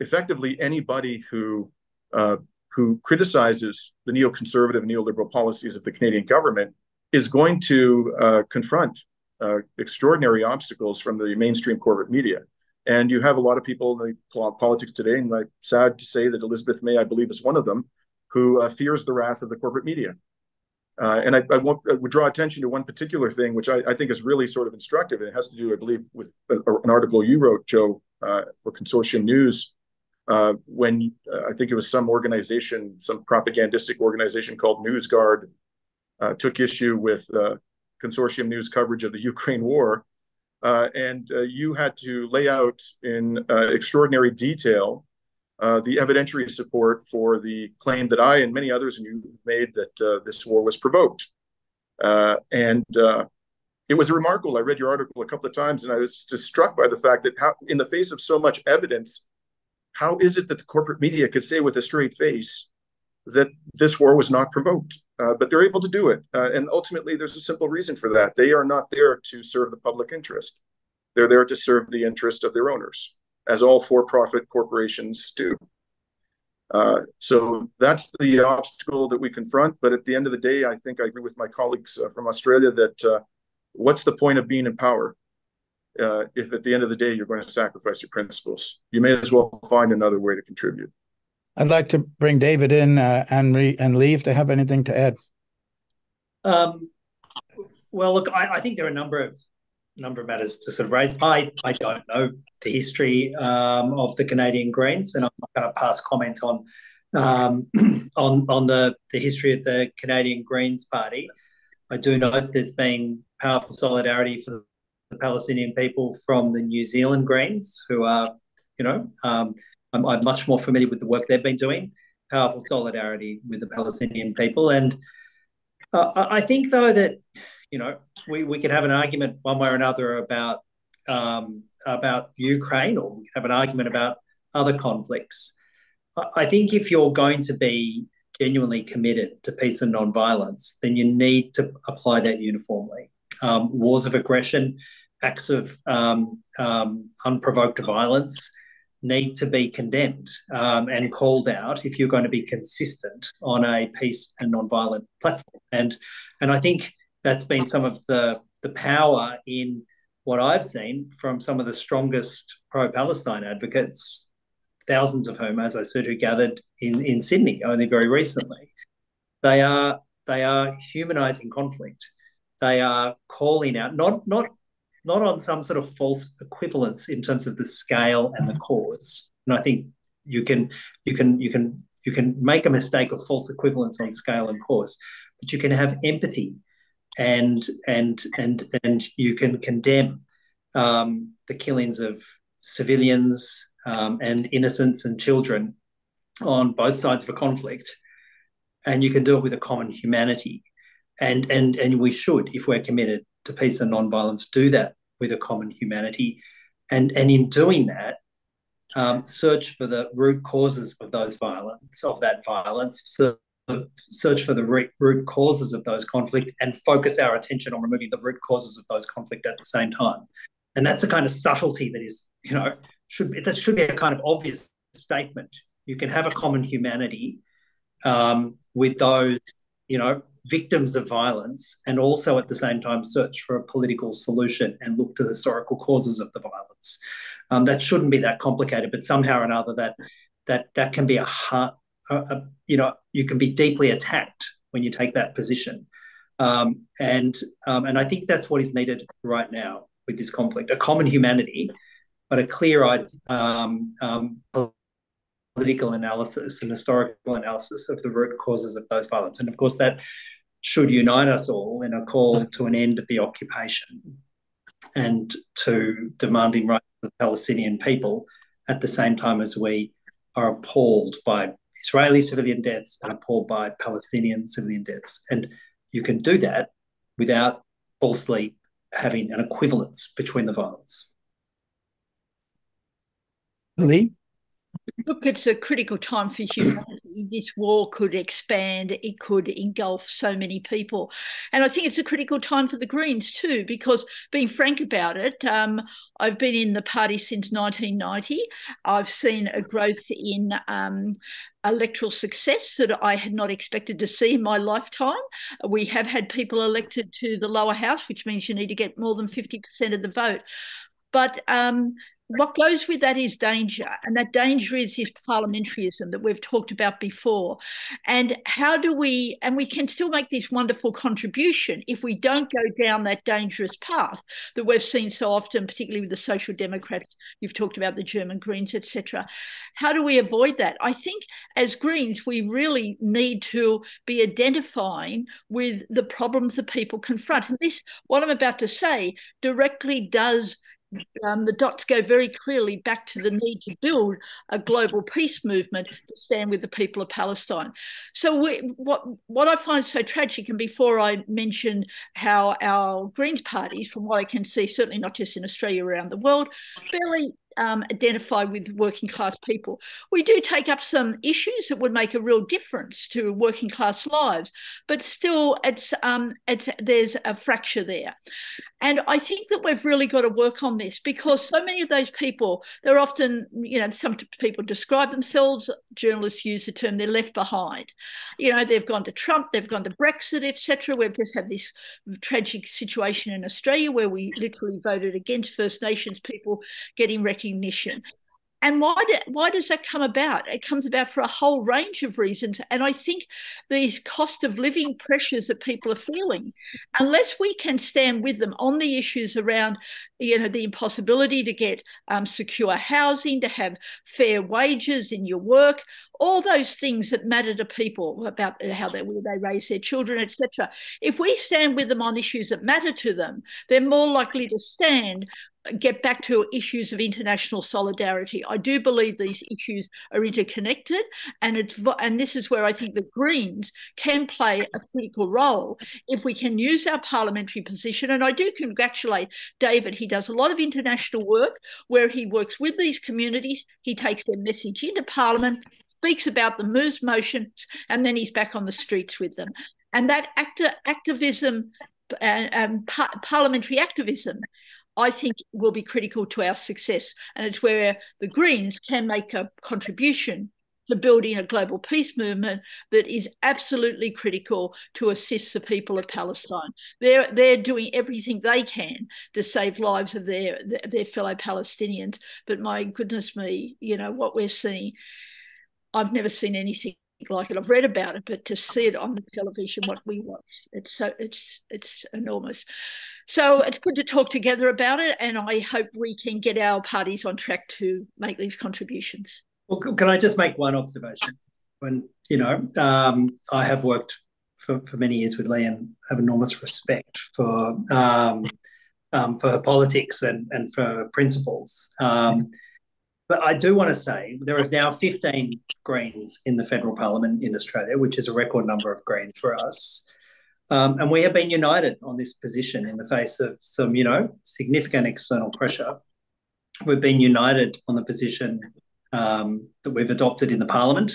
effectively anybody who uh, who criticizes the neoconservative and neoliberal policies of the Canadian government is going to uh, confront uh, extraordinary obstacles from the mainstream corporate media. And you have a lot of people in the politics today, and I'm sad to say that Elizabeth May, I believe, is one of them, who uh, fears the wrath of the corporate media. Uh, and I, I, won't, I would draw attention to one particular thing, which I, I think is really sort of instructive. And it has to do, I believe, with a, an article you wrote, Joe, uh, for Consortium News, uh, when uh, I think it was some organization, some propagandistic organization called NewsGuard, uh, took issue with uh, Consortium News coverage of the Ukraine war. Uh, and uh, you had to lay out in uh, extraordinary detail uh, the evidentiary support for the claim that I and many others and you made that uh, this war was provoked. Uh, and uh, it was remarkable. I read your article a couple of times, and I was just struck by the fact that how, in the face of so much evidence, how is it that the corporate media could say with a straight face that this war was not provoked? Uh, but they're able to do it. Uh, and ultimately, there's a simple reason for that. They are not there to serve the public interest. They're there to serve the interest of their owners, as all for-profit corporations do. Uh, so that's the obstacle that we confront. But at the end of the day, I think I agree with my colleagues uh, from Australia that uh, what's the point of being in power uh, if at the end of the day you're going to sacrifice your principles? You may as well find another way to contribute. I'd like to bring David in uh, and re and Lee if they have anything to add. Um, well, look, I, I think there are a number of number of matters to sort of raise. I I don't know the history um, of the Canadian Greens, and I'm not going to pass comment on um, on on the the history of the Canadian Greens Party. I do know that there's been powerful solidarity for the Palestinian people from the New Zealand Greens, who are, you know. Um, I'm, I'm much more familiar with the work they've been doing, powerful solidarity with the Palestinian people. And uh, I think, though, that, you know, we, we can have an argument one way or another about, um, about Ukraine, or we can have an argument about other conflicts. I think if you're going to be genuinely committed to peace and nonviolence, then you need to apply that uniformly. Um, wars of aggression, acts of um, um, unprovoked violence, need to be condemned um, and called out if you're going to be consistent on a peace and nonviolent platform. And and I think that's been some of the, the power in what I've seen from some of the strongest pro-Palestine advocates, thousands of whom, as I said, who gathered in, in Sydney only very recently. They are they are humanising conflict. They are calling out, not not not on some sort of false equivalence in terms of the scale and the cause. And I think you can you can you can you can make a mistake of false equivalence on scale and cause, but you can have empathy, and and and and you can condemn um, the killings of civilians um, and innocents and children on both sides of a conflict, and you can do it with a common humanity, and and and we should, if we're committed to peace and nonviolence, do that with a common humanity, and and in doing that, um, search for the root causes of those violence, of that violence, so search for the root causes of those conflict, and focus our attention on removing the root causes of those conflict at the same time. And that's the kind of subtlety that is, you know, should be, that should be a kind of obvious statement. You can have a common humanity um, with those, you know, victims of violence, and also at the same time search for a political solution and look to the historical causes of the violence. Um, that shouldn't be that complicated, but somehow or another that that that can be a heart, a, a, you know, you can be deeply attacked when you take that position. Um, and um, and I think that's what is needed right now with this conflict: a common humanity, but a clear-eyed um, um, political analysis and historical analysis of the root causes of those violence. And of course that should unite us all in a call to an end of the occupation and to demanding rights for the Palestinian people, at the same time as we are appalled by Israeli civilian deaths and appalled by Palestinian civilian deaths. And you can do that without falsely having an equivalence between the violence. Lee? Look, it's a critical time for humanity. This war could expand. It could engulf so many people. And I think it's a critical time for the Greens too, because being frank about it, um, I've been in the party since nineteen ninety. I've seen a growth in um, electoral success that I had not expected to see in my lifetime. We have had people elected to the lower house, which means you need to get more than fifty percent of the vote. But um, what goes with that is danger, and that danger is this parliamentarism that we've talked about before. And how do we, and we can still make this wonderful contribution if we don't go down that dangerous path that we've seen so often, particularly with the Social Democrats, you've talked about the German Greens, et cetera. How do we avoid that? I think as Greens, we really need to be identifying with the problems that people confront. And this, what I'm about to say, directly does Um, the dots go very clearly back to the need to build a global peace movement to stand with the people of Palestine. So we, what, what I find so tragic, and before I mention how our Greens parties, from what I can see, certainly not just in Australia, around the world, barely Um, identify with working class people. We do take up some issues that would make a real difference to working class lives, but still it's, um, it's, there's a fracture there. And I think that we've really got to work on this, because so many of those people, they're often, you know, some people describe themselves, journalists use the term, they're left behind. You know, they've gone to Trump, they've gone to Brexit, et cetera. We've just had this tragic situation in Australia where we literally voted against First Nations people getting recognised. Recognition. And why, do, why does that come about? It comes about for a whole range of reasons. And I think these cost of living pressures that people are feeling, unless we can stand with them on the issues around, you know, the impossibility to get um, secure housing, to have fair wages in your work, all those things that matter to people about how they, where they raise their children, et cetera. If we stand with them on issues that matter to them, they're more likely to stand get back to issues of international solidarity. I do believe these issues are interconnected, and it's and this is where I think the Greens can play a critical role if we can use our parliamentary position. And I do congratulate David. He does a lot of international work where he works with these communities. He takes their message into Parliament, speaks about them, moves motions, and then he's back on the streets with them. And that act activism and, and par parliamentary activism, I think, will be critical to our success. And it's where the Greens can make a contribution to building a global peace movement that is absolutely critical to assist the people of Palestine. They're, they're doing everything they can to save lives of their, their fellow Palestinians. But my goodness me, you know, what we're seeing, I've never seen anything like it. I've read about it, but to see it on the television, what we watch, it's so it's it's enormous. So it's good to talk together about it, and I hope we can get our parties on track to make these contributions. Well, can I just make one observation? When you know, um, I have worked for, for many years with Lee, and have enormous respect for um, um, for her politics and and for her principles. Um, But I do want to say there are now fifteen Greens in the federal parliament in Australia, which is a record number of Greens for us. Um, and we have been united on this position in the face of some, you know, significant external pressure. We've been united on the position um, that we've adopted in the parliament.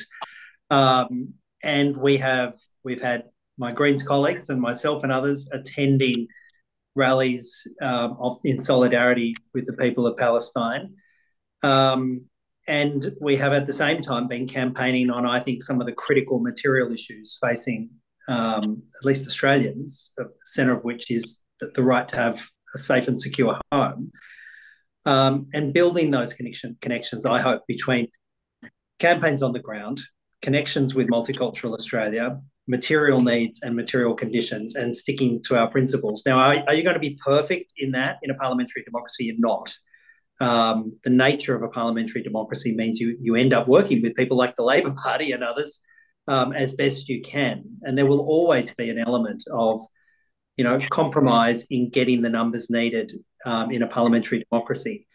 Um, and we have, we've had my Greens colleagues and myself and others attending rallies um, of, in solidarity with the people of Palestine. Um, and we have at the same time been campaigning on, I think, some of the critical material issues facing um, at least Australians, the centre of which is the, the right to have a safe and secure home, um, and building those connection, connections, I hope, between campaigns on the ground, connections with multicultural Australia, material needs and material conditions, and sticking to our principles. Now, are, are you going to be perfect in that? In a parliamentary democracy, you're not. Um, the nature of a parliamentary democracy means you, you end up working with people like the Labor Party and others um, as best you can. And there will always be an element of, you know, compromise in getting the numbers needed um, in a parliamentary democracy.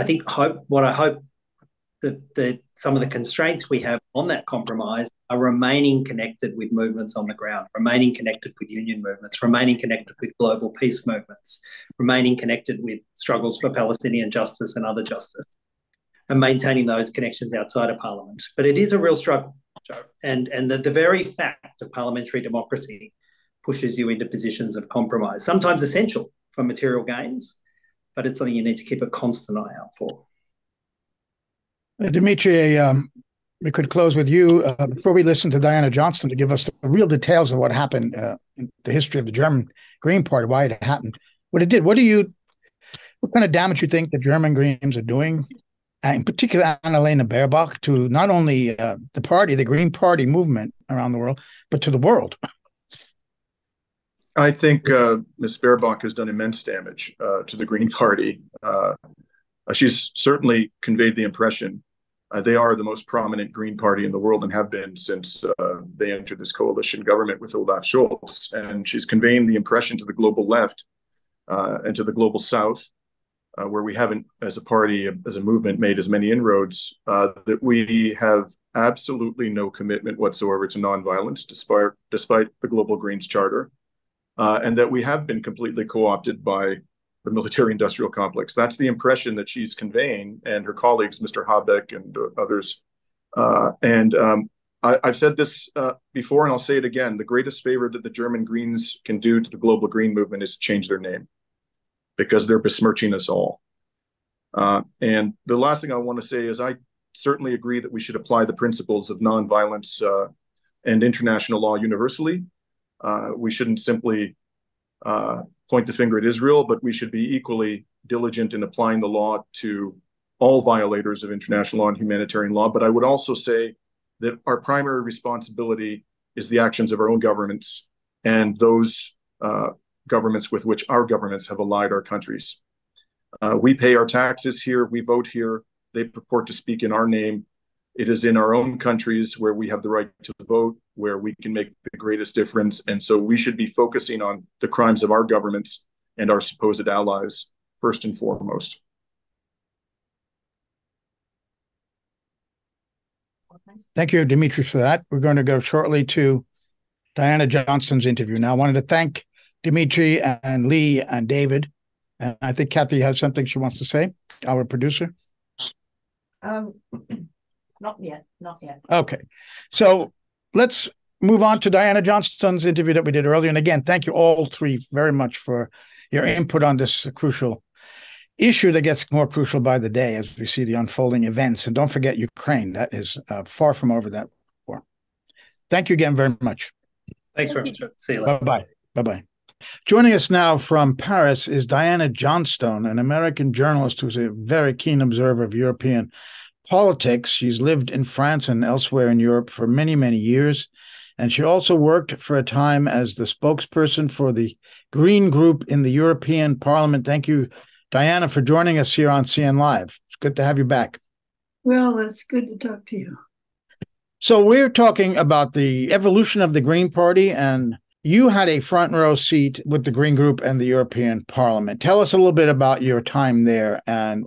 I think hope, what I hope that the, some of the constraints we have on that compromise are remaining connected with movements on the ground, remaining connected with union movements, remaining connected with global peace movements, remaining connected with struggles for Palestinian justice and other justice, and maintaining those connections outside of Parliament. But it is a real struggle, Joe, and, and the, the very fact of parliamentary democracy pushes you into positions of compromise, sometimes essential for material gains, but it's something you need to keep a constant eye out for. Uh, Dimitri, um, we could close with you uh, before we listen to Diana Johnstone to give us the real details of what happened uh, in the history of the German Green Party, why it happened, what it did. What do you what kind of damage you think the German Greens are doing, and in particular Annalena Baerbock, to not only uh, the party, the Green Party movement around the world, but to the world? I think uh, Miz Baerbock has done immense damage uh, to the Green Party. Uh, she's certainly conveyed the impression uh, they are the most prominent Green Party in the world and have been since uh, they entered this coalition government with Olaf Scholz. And she's conveying the impression to the global left uh, and to the global south, uh, where we haven't, as a party, as a movement, made as many inroads, uh, that we have absolutely no commitment whatsoever to nonviolence, despite, despite the Global Greens Charter. Uh, and that we have been completely co-opted by the military-industrial complex. That's the impression that she's conveying, and her colleagues, Mister Habeck and uh, others. Uh, and um, I, I've said this uh, before, and I'll say it again. The greatest favor that the German Greens can do to the global green movement is to change their name, because they're besmirching us all. Uh, and the last thing I want to say is I certainly agree that we should apply the principles of nonviolence uh, and international law universally. Uh, we shouldn't simply uh, point the finger at Israel, but we should be equally diligent in applying the law to all violators of international law and humanitarian law. But I would also say that our primary responsibility is the actions of our own governments and those uh, governments with which our governments have allied our countries. Uh, we pay our taxes here. We vote here. They purport to speak in our name. It is in our own countries where we have the right to vote, where we can make the greatest difference. And so we should be focusing on the crimes of our governments and our supposed allies first and foremost. Thank you, Dimitri, for that. We're going to go shortly to Diana Johnstone's interview. Now, I wanted to thank Dimitri and Lee and David. And I think Kathy has something she wants to say, our producer. Um. Not yet, not yet. Okay. So let's move on to Diana Johnstone's interview that we did earlier. And again, thank you all three very much for your input on this crucial issue that gets more crucial by the day as we see the unfolding events. And don't forget Ukraine. That is uh, far from over, that war. Thank you again very much. Thanks very much. See you later. Bye-bye. Bye-bye. Joining us now from Paris is Diana Johnstone, an American journalist who's a very keen observer of European politics. She's lived in France and elsewhere in Europe for many, many years. And she also worked for a time as the spokesperson for the Green Group in the European Parliament. Thank you, Diana, for joining us here on C N Live. It's good to have you back. Well, it's good to talk to you. So we're talking about the evolution of the Green Party, and you had a front row seat with the Green Group and the European Parliament. Tell us a little bit about your time there, and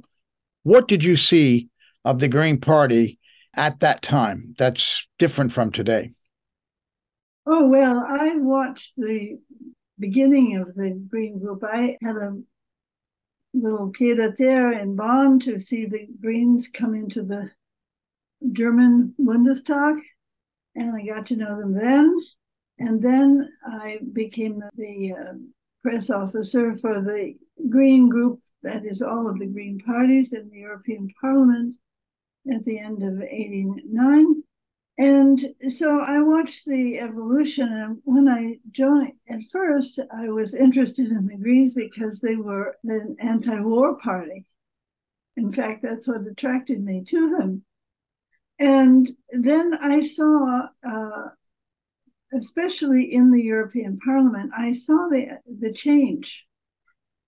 what did you see of the Green Party at that time that's different from today? Oh, well, I watched the beginning of the Green Group. I had a little pied-à-terre in Bonn to see the Greens come into the German Bundestag, and I got to know them then. And then I became the uh, press officer for the Green Group, that is all of the Green parties in the European Parliament, at the end of eighty-nine. And so I watched the evolution. And when I joined, at first, I was interested in the Greens because they were an anti-war party. In fact, that's what attracted me to them. And then I saw, uh, especially in the European Parliament, I saw the, the change.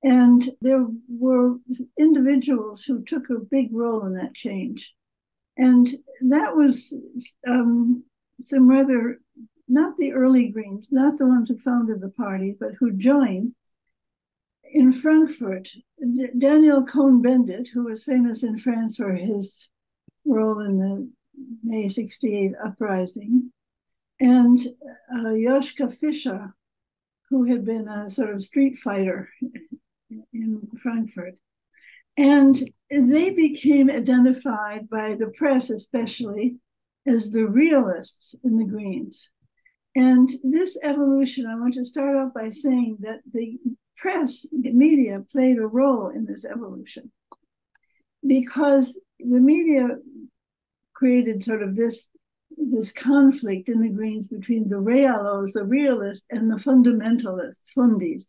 And there were individuals who took a big role in that change. And that was um, some rather, not the early Greens, not the ones who founded the party, but who joined in Frankfurt. D- Daniel Cohn-Bendit, who was famous in France for his role in the May sixty-eight uprising, and uh, Joschka Fischer, who had been a sort of street fighter in Frankfurt. And they became identified by the press, especially, as the realists in the Greens. And this evolution, I want to start off by saying that the press, the media, played a role in this evolution, because the media created sort of this, this conflict in the Greens between the realos, the realists, and the fundamentalists, fundis.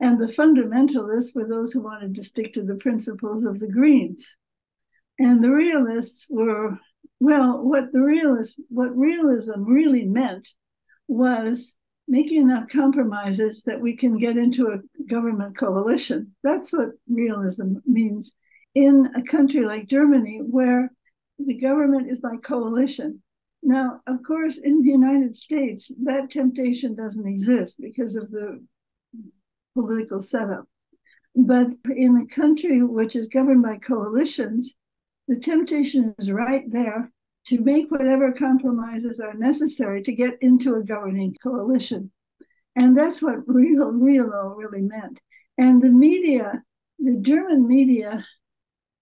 And the fundamentalists were those who wanted to stick to the principles of the Greens. And the realists were, well, what the realists, what realism really meant was making enough compromises that we can get into a government coalition. That's what realism means in a country like Germany, where the government is by coalition. Now, of course, in the United States, that temptation doesn't exist because of the political setup. But in a country which is governed by coalitions, the temptation is right there to make whatever compromises are necessary to get into a governing coalition. And that's what real, real really meant. And the media, the German media,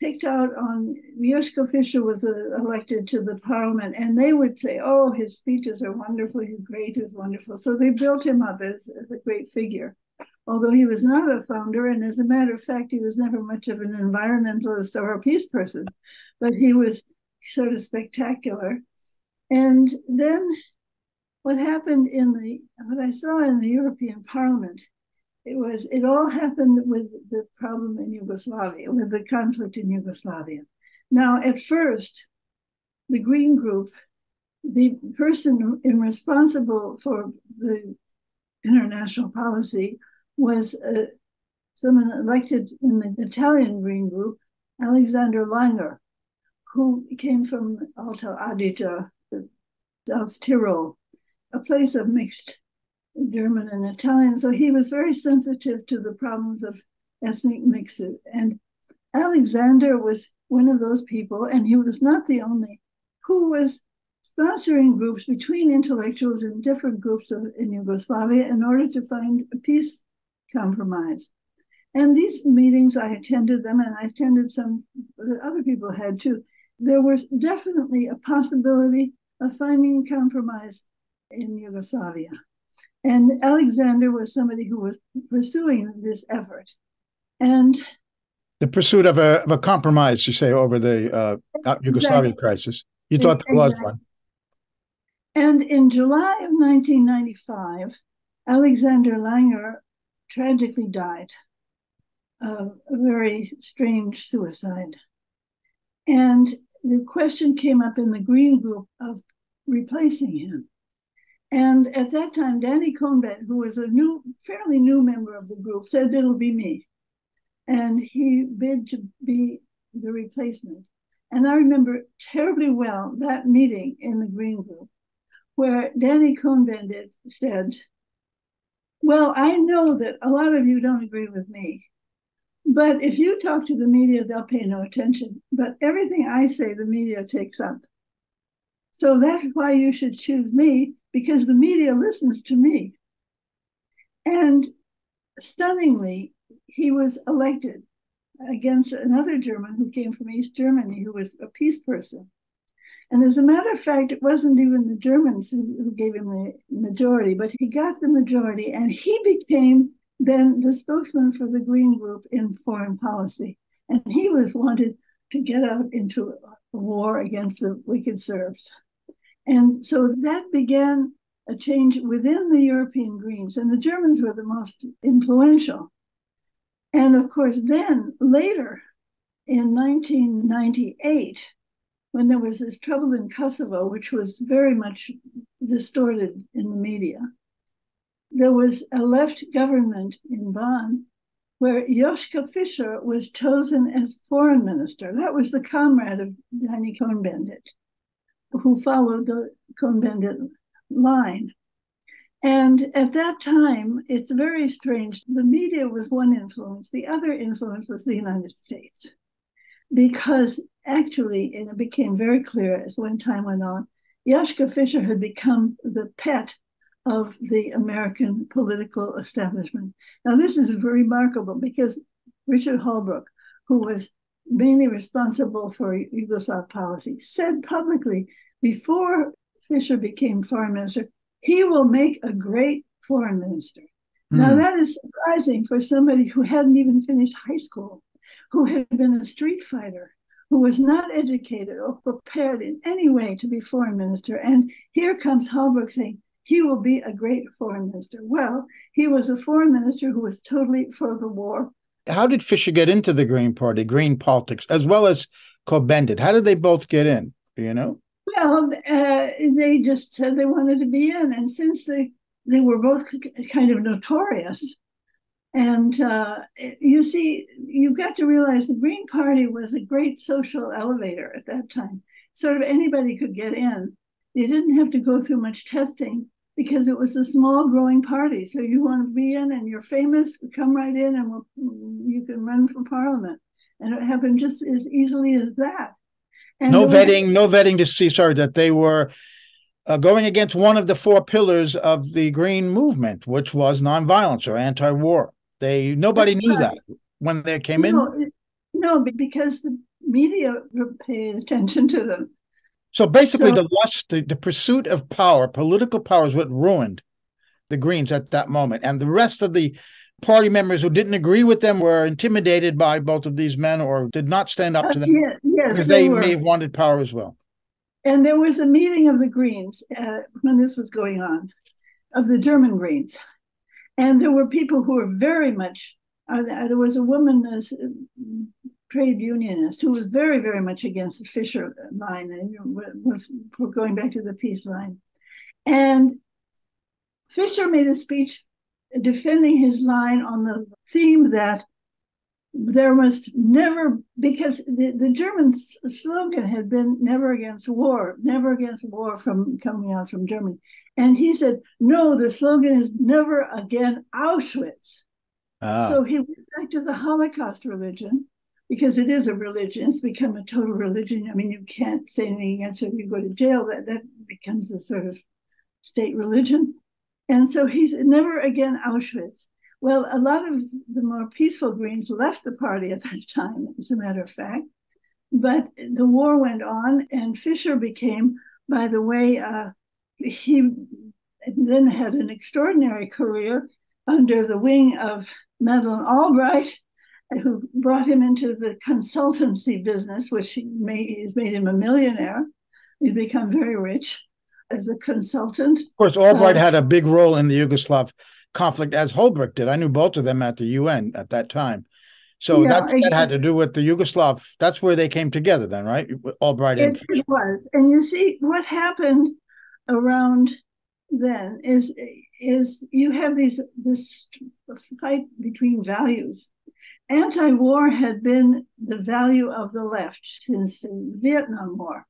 picked out on, Joschka Fischer was uh, elected to the parliament, and they would say, oh, his speeches are wonderful, he's great, he's wonderful. So they built him up as, as a great figure, although he was not a founder, and as a matter of fact, he was never much of an environmentalist or a peace person, but he was sort of spectacular. And then what happened in the, what I saw in the European Parliament, it was, it all happened with the problem in Yugoslavia, with the conflict in Yugoslavia. Now, at first, the Green Group, the person responsible for the international policy was uh, someone elected in the Italian Green Group, Alexander Langer, who came from Alta Adige, South Tyrol, a place of mixed German and Italian. So he was very sensitive to the problems of ethnic mixes. And Alexander was one of those people, and he was not the only, who was sponsoring groups between intellectuals in different groups of, in Yugoslavia in order to find a peace compromise. And these meetings, I attended them, and I attended some that other people had too. There was definitely a possibility of finding compromise in Yugoslavia. And Alexander was somebody who was pursuing this effort. And the pursuit of a, of a compromise, you say, over the uh, exactly. Yugoslavia crisis. You thought exactly. there was one. And in July of nineteen ninety-five, Alexander Langer tragically died of a very strange suicide. And the question came up in the Green Group of replacing him. And at that time, Danny Cohn-Bendit, who was a new, fairly new member of the group, said, it'll be me. And he bid to be the replacement. And I remember terribly well that meeting in the Green Group, where Danny Cohn-Bendit said, well, I know that a lot of you don't agree with me, but if you talk to the media, they'll pay no attention. But everything I say, the media takes up. So that's why you should choose me, because the media listens to me. And stunningly, he was elected against another German who came from East Germany, who was a peace person. And as a matter of fact, it wasn't even the Germans who, who gave him the majority, but he got the majority, and he became then the spokesman for the Green Group in foreign policy. And he was wanted to get out into a war against the wicked Serbs. And so that began a change within the European Greens, and the Germans were the most influential. And of course, then later in nineteen ninety-eight, when there was this trouble in Kosovo, which was very much distorted in the media, there was a left government in Bonn where Joschka Fischer was chosen as foreign minister. That was the comrade of Danny Cohn-Bendit, who followed the Cohn-Bendit line. And at that time, it's very strange. The media was one influence. The other influence was the United States, because actually, and it became very clear as when time went on, Joschka Fischer had become the pet of the American political establishment. Now, this is remarkable because Richard Holbrook, who was mainly responsible for Yugoslav policy, said publicly before Fischer became foreign minister, he will make a great foreign minister. Mm. Now, that is surprising for somebody who hadn't even finished high school, who had been a street fighter, who was not educated or prepared in any way to be foreign minister. And here comes Holbrook saying, he will be a great foreign minister. Well, he was a foreign minister who was totally for the war. How did Fischer get into the Green Party, Green politics, as well as Cohn-Bendit? How did they both get in? Do you know? Well, uh, they just said they wanted to be in. And since they, they were both kind of notorious, and uh, you see, you've got to realize the Green Party was a great social elevator at that time. Sort of anybody could get in. You didn't have to go through much testing because it was a small growing party. So you want to be in and you're famous, come right in and we'll, you can run for parliament. And it happened just as easily as that. And no vetting, was, no vetting to see, sorry, that they were uh, going against one of the four pillars of the Green movement, which was nonviolence or anti-war. They nobody knew right. that when they came no, in. No, because the media paid attention to them. So basically, so, the lust, the, the pursuit of power, political power, is what ruined the Greens at that moment. And the rest of the party members who didn't agree with them were intimidated by both of these men or did not stand up to them. Uh, yeah, yes, because they, they may have wanted power as well. And there was a meeting of the Greens uh, when this was going on, of the German Greens. And there were people who were very much, uh, there was a woman, uh, trade unionist, who was very, very much against the Fisher line and was going back to the peace line. And Fisher made a speech defending his line on the theme that there must never, because the, the German slogan had been never against war, never against war from coming out from Germany. And he said, no, the slogan is never again Auschwitz. Ah. So he went back to the Holocaust religion, because it is a religion. It's become a total religion. I mean, you can't say anything against it. If you go to jail, that, that becomes a sort of state religion. And so he's never again Auschwitz. Well, a lot of the more peaceful Greens left the party at that time, as a matter of fact. But the war went on, and Fischer became, by the way, uh, he then had an extraordinary career under the wing of Madeleine Albright, who brought him into the consultancy business, which made, has made him a millionaire. He's become very rich as a consultant. Of course, Albright uh, had a big role in the Yugoslav conflict, as Holbrook did. I knew both of them at the U N at that time. So yeah, that, that exactly. had to do with the Yugoslav. That's where they came together then, right? Albright and it, Fischer. It was. And you see, what happened around then is, is you have these this fight between values. Anti-war had been the value of the left since the Vietnam War.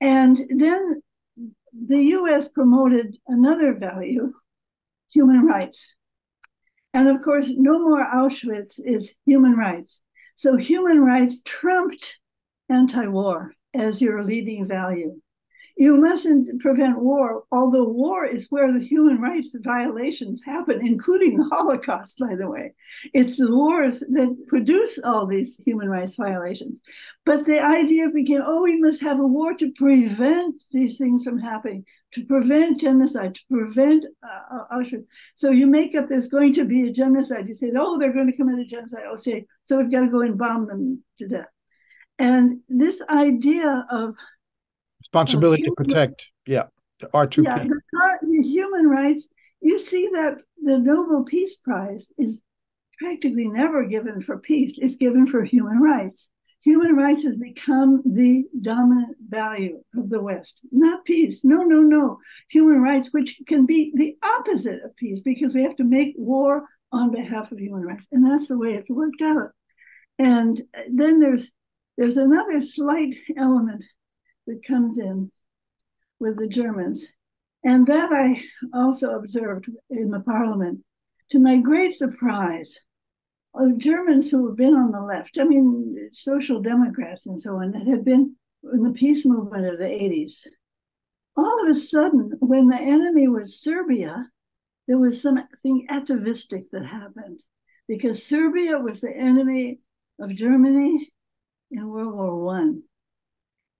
And then the U S promoted another value, human rights. And of course, no more Auschwitz is human rights. So human rights trumped anti-war as your leading value. You mustn't prevent war, although war is where the human rights violations happen, including the Holocaust, by the way. It's the wars that produce all these human rights violations. But the idea became, oh, we must have a war to prevent these things from happening, to prevent genocide, to prevent uh, Auschwitz. So you make up there's going to be a genocide. You say, oh, they're going to commit a genocide. Oh, say, so we've got to go and bomb them to death. And this idea of responsibility to protect, yeah, R two P. Yeah, the human rights, you see that the Nobel Peace Prize is practically never given for peace. It's given for human rights. Human rights has become the dominant value of the West. Not peace. No, no, no. Human rights, which can be the opposite of peace, because we have to make war on behalf of human rights. And that's the way it's worked out. And then there's there's another slight element that comes in with the Germans. And that I also observed in the parliament. To my great surprise, the Germans who have been on the left, I mean, social democrats and so on, that had been in the peace movement of the eighties. All of a sudden, when the enemy was Serbia, there was something atavistic that happened, because Serbia was the enemy of Germany in World War One.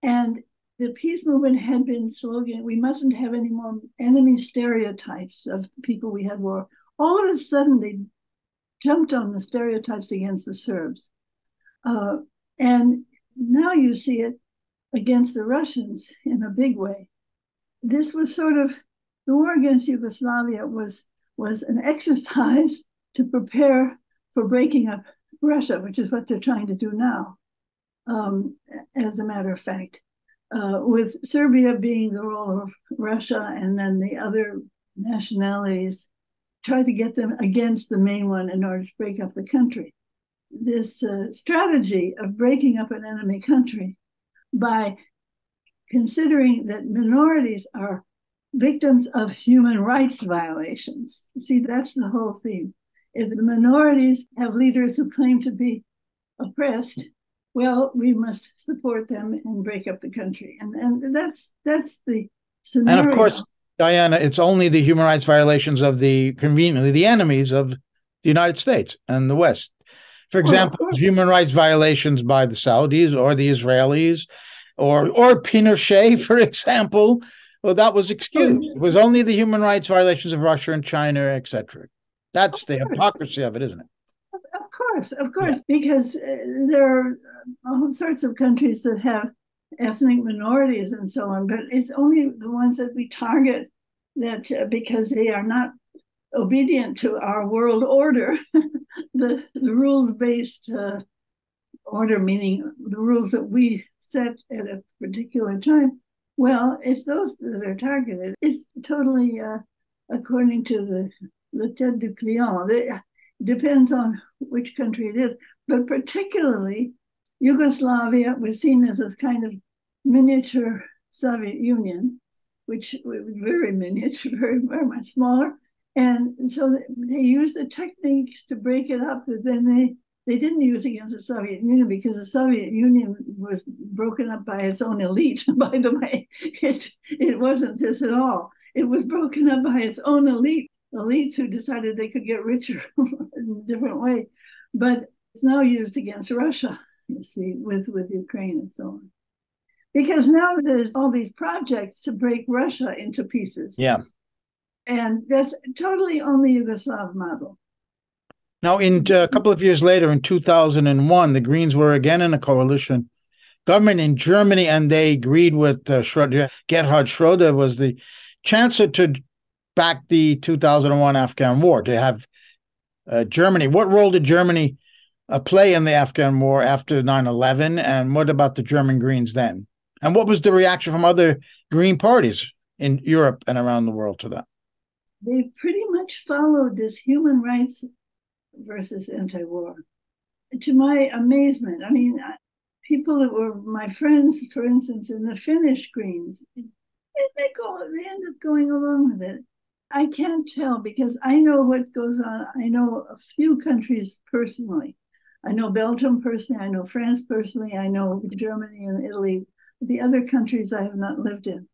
And the peace movement had been slogan, we mustn't have any more enemy stereotypes of people we had war. All of a sudden, they jumped on the stereotypes against the Serbs. Uh, and now you see it against the Russians in a big way. This was sort of the war against Yugoslavia was, was an exercise to prepare for breaking up Russia, which is what they're trying to do now, um, as a matter of fact, uh, with Serbia being the role of Russia and then the other nationalities, try to get them against the main one in order to break up the country. This uh, strategy of breaking up an enemy country by considering that minorities are victims of human rights violations. You see, that's the whole theme. If the minorities have leaders who claim to be oppressed, well, we must support them and break up the country. And, and that's that's the scenario. And of course, Diana, it's only the human rights violations of the, conveniently, the enemies of the United States and the West. For example, well, human rights violations by the Saudis or the Israelis or or Pinochet, for example. Well, that was excused. It was only the human rights violations of Russia and China, et cetera. That's the hypocrisy of it, isn't it? Of course, of course, yeah. Because there are all sorts of countries that have ethnic minorities and so on, but it's only the ones that we target that uh, because they are not obedient to our world order, the, the rules-based uh, order, meaning the rules that we set at a particular time. Well, if those that are targeted, it's totally uh, according to the the tête du client. It depends on which country it is, but particularly Yugoslavia was seen as a kind of miniature Soviet Union, which was very miniature, very, very much smaller. And so they used the techniques to break it up that then they, they didn't use against the Soviet Union, because the Soviet Union was broken up by its own elite, by the way. It, it wasn't this at all. It was broken up by its own elite, elites who decided they could get richer in a different way. But it's now used against Russia, you see, with, with Ukraine and so on. Because now there's all these projects to break Russia into pieces. Yeah. And that's totally on the Yugoslav model. Now, in uh, a couple of years later, in two thousand one, the Greens were again in a coalition government in Germany, and they agreed with uh, Schroeder. Gerhard Schroeder was the chancellor to back the two thousand one Afghan war, to have uh, Germany. What role did Germany uh, play in the Afghan war after nine eleven, and what about the German Greens then? And what was the reaction from other Green parties in Europe and around the world to that? They pretty much followed this human rights versus anti-war. To my amazement, I mean, people that were my friends, for instance, in the Finnish Greens, they go, they end up going along with it. I can't tell, because I know what goes on. I know a few countries personally. I know Belgium personally. I know France personally. I know Germany and Italy. The other countries I have not lived in.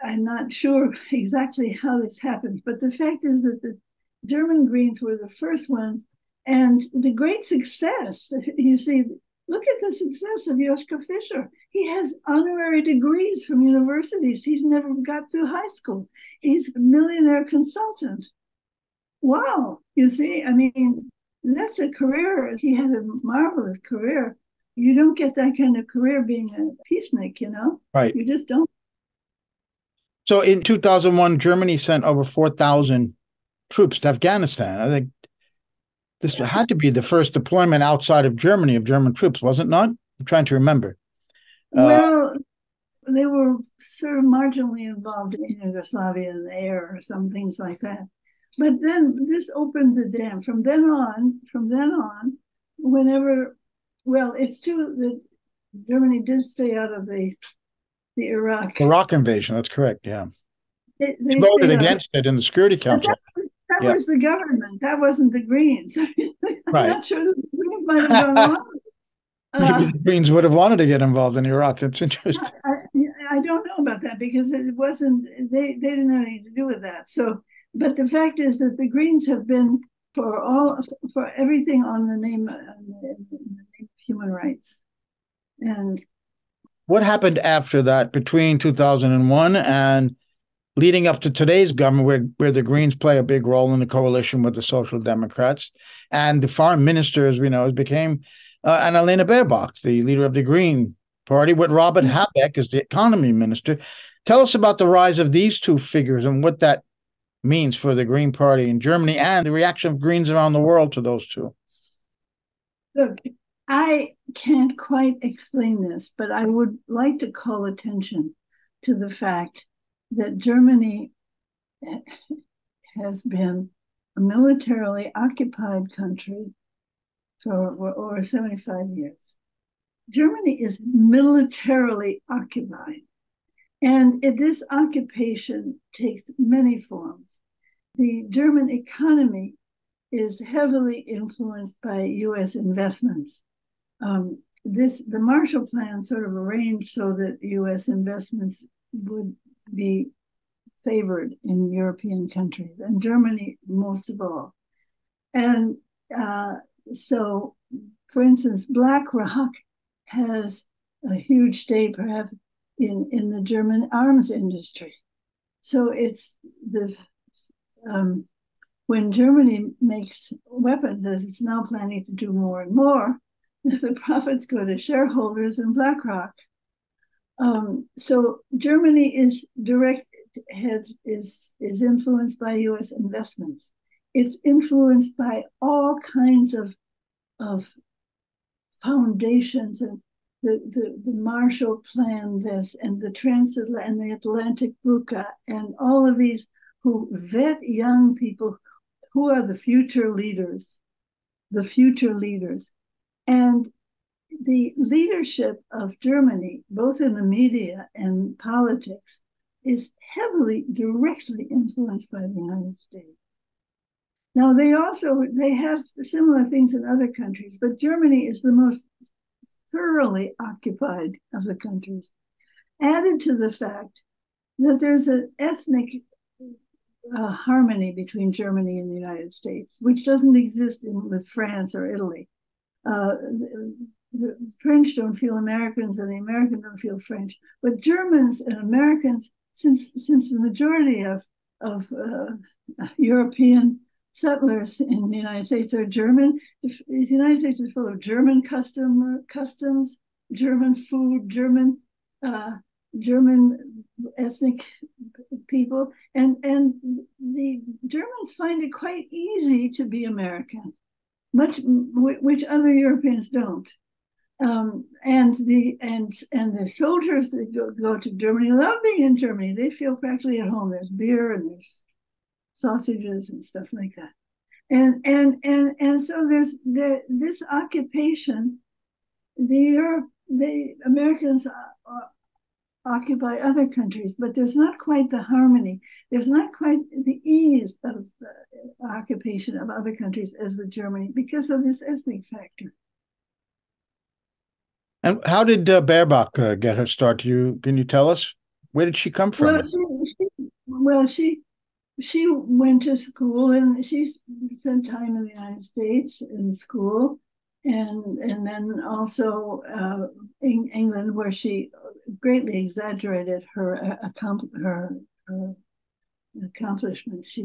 I'm not sure exactly how this happens, but the fact is that the German Greens were the first ones, and the great success, you see, look at the success of Joschka Fischer. He has honorary degrees from universities. He's never got through high school. He's a millionaire consultant. Wow, you see, I mean, that's a career. He had a marvelous career. You don't get that kind of career being a peacenik, you know? Right. You just don't. So in two thousand one, Germany sent over four thousand troops to Afghanistan. I think this had to be the first deployment outside of Germany of German troops, was it not? I'm trying to remember. Well, uh, they were sort of marginally involved in Yugoslavia in the air or some things like that. But then this opened the dam. From then on, from then on, whenever, well, it's true that Germany did stay out of the The Iraq. Iraq invasion, that's correct, yeah. They, they they voted against it in the Security Council. But that was, that yeah. was the government. That wasn't the Greens. I mean, I'm right. not sure the Greens might have gone along. Uh, Maybe the Greens would have wanted to get involved in Iraq. That's interesting. I, I, I don't know about that, because it wasn't, they, they didn't have anything to do with that. So, but the fact is that the Greens have been for all, for everything on the name, on the, on the name of human rights. And what happened after that, between two thousand one and leading up to today's government, where, where the Greens play a big role in the coalition with the Social Democrats? And the foreign minister, as we know, became uh, Annalena Baerbock, the leader of the Green Party, with Robert Habeck as the economy minister. Tell us about the rise of these two figures and what that means for the Green Party in Germany and the reaction of Greens around the world to those two? Look, I can't quite explain this, but I would like to call attention to the fact that Germany has been a militarily occupied country for over seventy-five years. Germany is militarily occupied. And this occupation takes many forms. The German economy is heavily influenced by U S investments. Um, this the Marshall Plan sort of arranged so that U S investments would be favored in European countries, and Germany most of all. And uh, so, for instance, BlackRock has a huge stake, perhaps, in, in the German arms industry. So it's the um, when Germany makes weapons, as it's now planning to do more and more, the profits go to shareholders in BlackRock. Um, so Germany is direct has, is is influenced by U S investments. It's influenced by all kinds of of foundations, and the the, the Marshall Plan, this and the transatlantic and the Atlantic Buca, and all of these who vet young people who are the future leaders, the future leaders, and. The leadership of Germany, both in the media and politics, is heavily, directly influenced by the United States. Now, they also, they have similar things in other countries, but Germany is the most thoroughly occupied of the countries. Added to the fact that there's an ethnic uh, harmony between Germany and the United States, which doesn't exist in, with France or Italy. Uh, The French don't feel Americans, and the Americans don't feel French. But Germans and Americans, since since the majority of of uh, European settlers in the United States are German, the United States is full of German custom customs, German food, German uh, German ethnic people, and and the Germans find it quite easy to be American, much which other Europeans don't. Um, and the and and the soldiers that go, go to Germany love being in Germany. They feel practically at home. There's beer and there's sausages and stuff like that. And and and and so there's there, this occupation. The Europe, the Americans uh, uh, occupy other countries, but there's not quite the harmony. There's not quite the ease of the occupation of other countries as with Germany because of this ethnic factor. And how did uh, Baerbock uh, get her start? Do you, can you tell us? Where did she come from? Well, she, she, well, she, she went to school, and she spent time in the United States in school, and and then also uh, in England, where she greatly exaggerated her uh, accom her, her accomplishments. She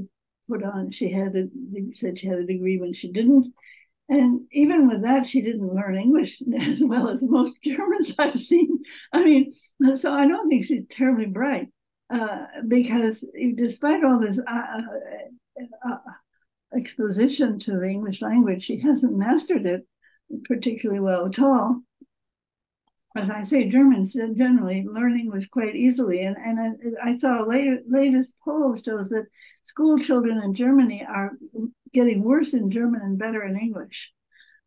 put on. She had a, said she had a degree when she didn't. And even with that, she didn't learn English as well as most Germans I've seen. I mean, so I don't think she's terribly bright, uh, because despite all this uh, uh, exposition to the English language, she hasn't mastered it particularly well at all. As I say, Germans generally learn English quite easily. And, and I, I saw a later, latest poll shows that school children in Germany are getting worse in German and better in English.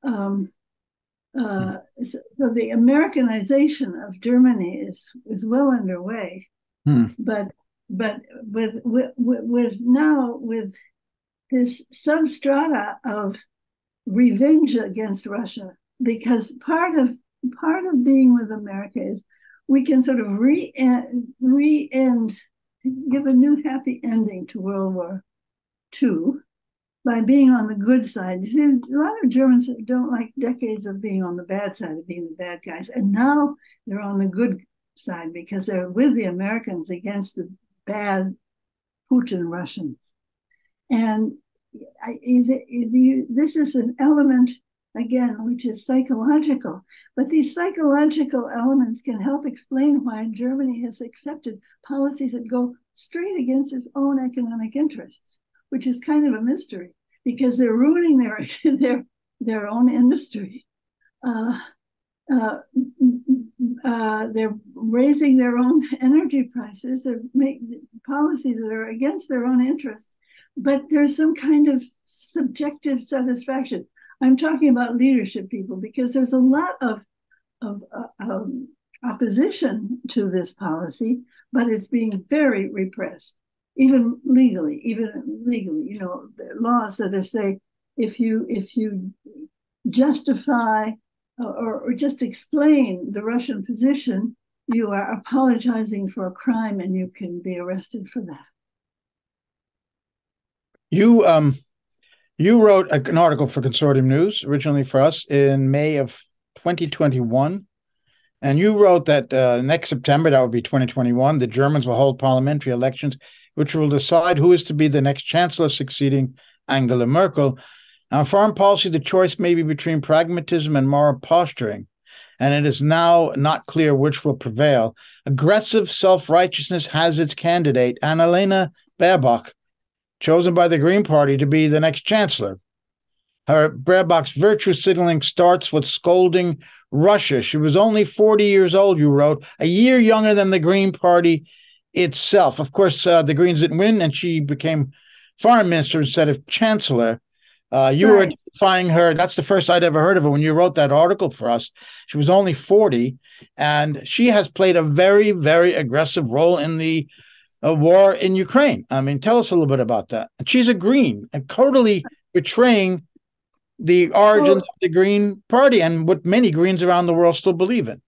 Um, uh, so, so the Americanization of Germany is is well underway, hmm. but but with, with with now with this substrata of revenge against Russia, because part of part of being with America is we can sort of re re end give a new happy ending to World War Two. By being on the good side. You see, a lot of Germans don't like decades of being on the bad side, of being the bad guys. And now they're on the good side because they're with the Americans against the bad Putin Russians. And I, this is an element again, which is psychological. But these psychological elements can help explain why Germany has accepted policies that go straight against its own economic interests, which is kind of a mystery because they're ruining their their their own industry. Uh, uh, uh, they're raising their own energy prices. They're making policies that are against their own interests. But there's some kind of subjective satisfaction. I'm talking about leadership people because there's a lot of of uh, um, opposition to this policy, but it's being very repressed, even legally, even legally. You know, laws that are say if you if you justify or, or just explain the Russian position, you are apologizing for a crime and you can be arrested for that. You um. You wrote an article for Consortium News, originally for us, in May of twenty twenty-one. And you wrote that uh, next September, that would be twenty twenty-one, the Germans will hold parliamentary elections, which will decide who is to be the next chancellor succeeding Angela Merkel. Now, in foreign policy, the choice may be between pragmatism and moral posturing. And it is now not clear which will prevail. Aggressive self-righteousness has its candidate, Annalena Baerbock, chosen by the Green Party to be the next chancellor. Her Baerbock's virtue signaling starts with scolding Russia. She was only forty years old, you wrote, a year younger than the Green Party itself. Of course, uh, the Greens didn't win, and she became foreign minister instead of chancellor. Uh, you right. were identifying her. That's the first I'd ever heard of her when you wrote that article for us. She was only forty, and she has played a very, very aggressive role in the a war in Ukraine. I mean, tell us a little bit about that. She's a Green and totally betraying the origins well, of the Green Party and what many Greens around the world still believe in.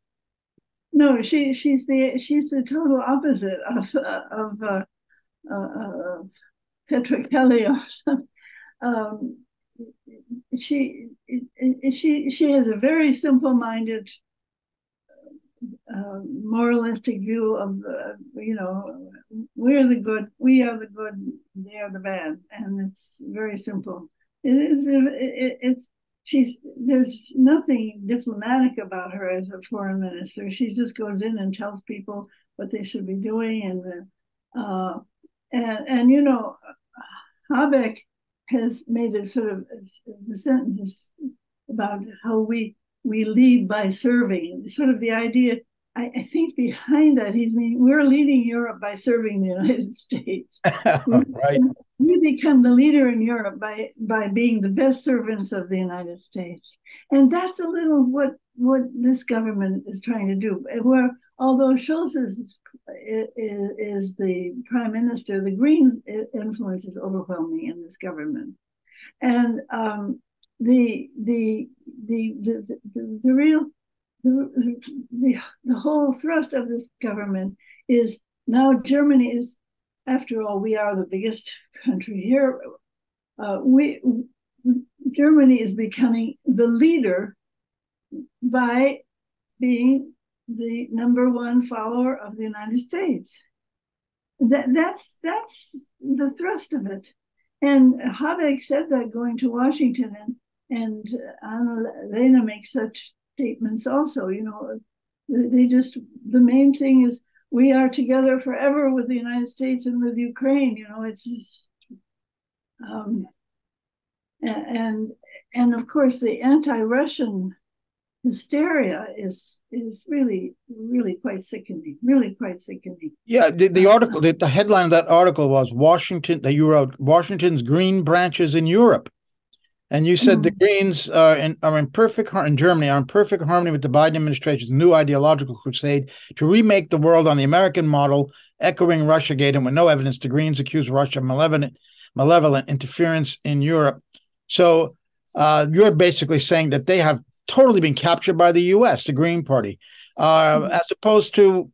No, she she's the she's the total opposite of uh, of uh, uh, Petra Kelly or something. Um, she she she has a very simple-minded, Uh, moralistic view of the, you know, we're the good, we are the good, they are the bad, and it's very simple. It is, it, it, it's she's there's nothing diplomatic about her as a foreign minister. She just goes in and tells people what they should be doing, and uh, and and you know, Habeck has made a sort of the sentences about how we. We lead by serving. Sort of the idea, I, I think behind that, he's meaning we're leading Europe by serving the United States. Right. We become the leader in Europe by by being the best servants of the United States. And that's a little what what this government is trying to do. Where although Scholz is, is, is the prime minister, the Greens' influence is overwhelming in this government. And um The the the the the, the real the, the the whole thrust of this government is now Germany is, after all, we are the biggest country here. Uh, we Germany is becoming the leader by being the number one follower of the United States. That that's that's the thrust of it. And Habeck said that going to Washington, and. And Annalena makes such statements also, you know, they just, the main thing is we are together forever with the United States and with Ukraine, you know, it's just, um, and, and of course the anti-Russian hysteria is, is really, really quite sickening, really quite sickening. Yeah, the, the article, the, the headline of that article was Washington, that you wrote, Washington's Green branches in Europe. And you said mm-hmm. the Greens are in, are in perfect in Germany are in perfect harmony with the Biden administration's new ideological crusade to remake the world on the American model, echoing Russiagate. And with no evidence, the Greens accuse Russia of malevolent, malevolent interference in Europe. So uh, you're basically saying that they have totally been captured by the U S, the Green Party, uh, mm-hmm. as opposed to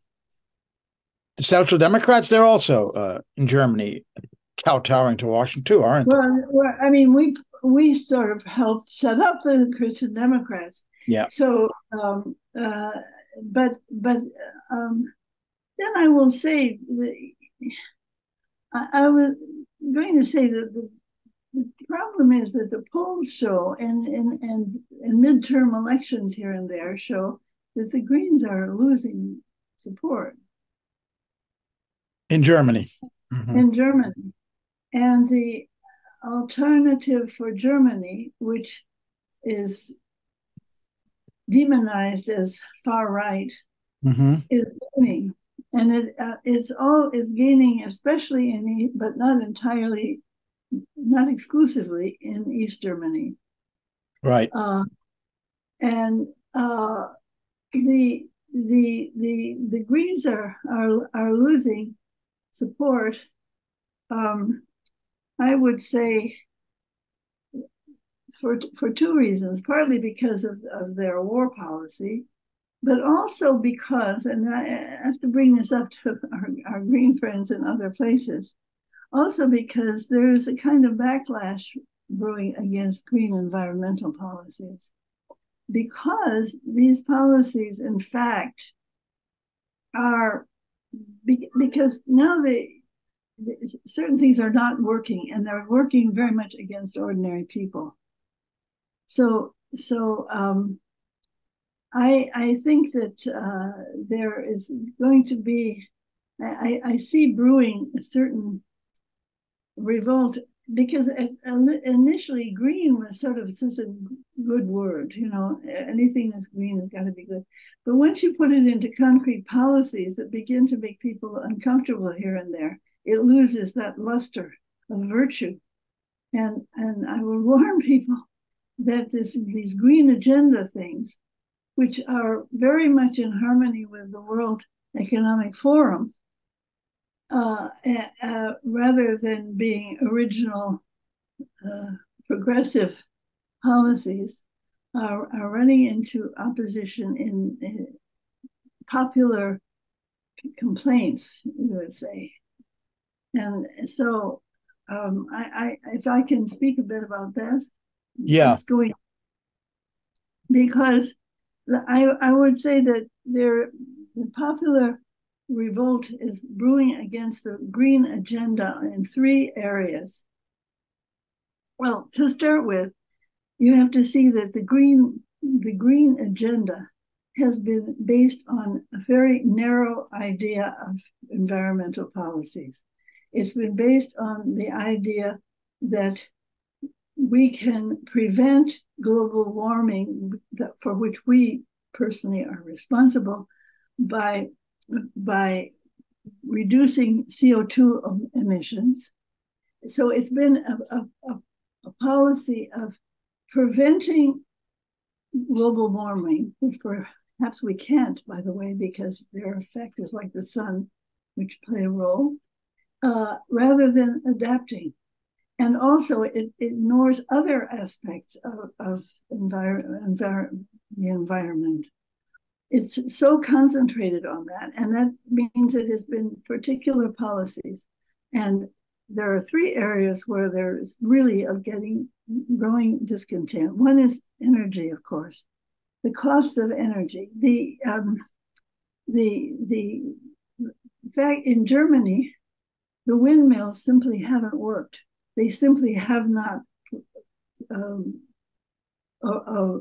the Social Democrats. They're also uh, in Germany kowtowing to Washington, too, aren't they? Well, well I mean, we. We sort of helped set up the Christian Democrats. Yeah. So, um, uh, but but um, then I will say that I, I was going to say that the, The problem is that the polls show, and, and, and, and midterm elections here and there show, that the Greens are losing support. In Germany. Mm-hmm. In Germany. And the alternative for Germany, which is demonized as far right, mm-hmm. is booming. And it uh, it's all is gaining, especially in, but not entirely, not exclusively in East Germany, right? Uh, and uh, the the the the Greens are are are losing support. Um, I would say for for two reasons, partly because of, of their war policy. But also because, and I have to bring this up to our, our Green friends in other places, also because there is a kind of backlash brewing against Green environmental policies, because these policies, in fact, are, because now they, certain things are not working, and they're working very much against ordinary people. So, so, um, I, I think that uh, there is going to be, I, I see brewing a certain revolt, because initially green was sort of such a good word, you know, anything that's green has got to be good. But once you put it into concrete policies that begin to make people uncomfortable here and there, it loses that luster of virtue. And, and I will warn people that this, these green agenda things, which are very much in harmony with the World Economic Forum, uh, uh, rather than being original uh, progressive policies, are, are running into opposition in, in popular complaints, you would say. And so um, I, I, if I can speak a bit about that, yeah. It's going, because I, I would say that there, the popular revolt is brewing against the green agenda in three areas. Well, to start with, you have to see that the green, the green agenda has been based on a very narrow idea of environmental policies. It's been based on the idea that we can prevent global warming, for which we personally are responsible, by, by reducing C O two emissions. So it's been a, a, a policy of preventing global warming, which perhaps we can't, by the way, because there are factors like the sun which play a role, uh, rather than adapting. And also, it ignores other aspects of, of envir- envir- the environment. It's so concentrated on that, and that means it has been particular policies. And there are three areas where there is really a getting growing discontent. One is energy, of course, the cost of energy. The um, the the fact in Germany, the windmills simply haven't worked. They simply have not um, uh, uh,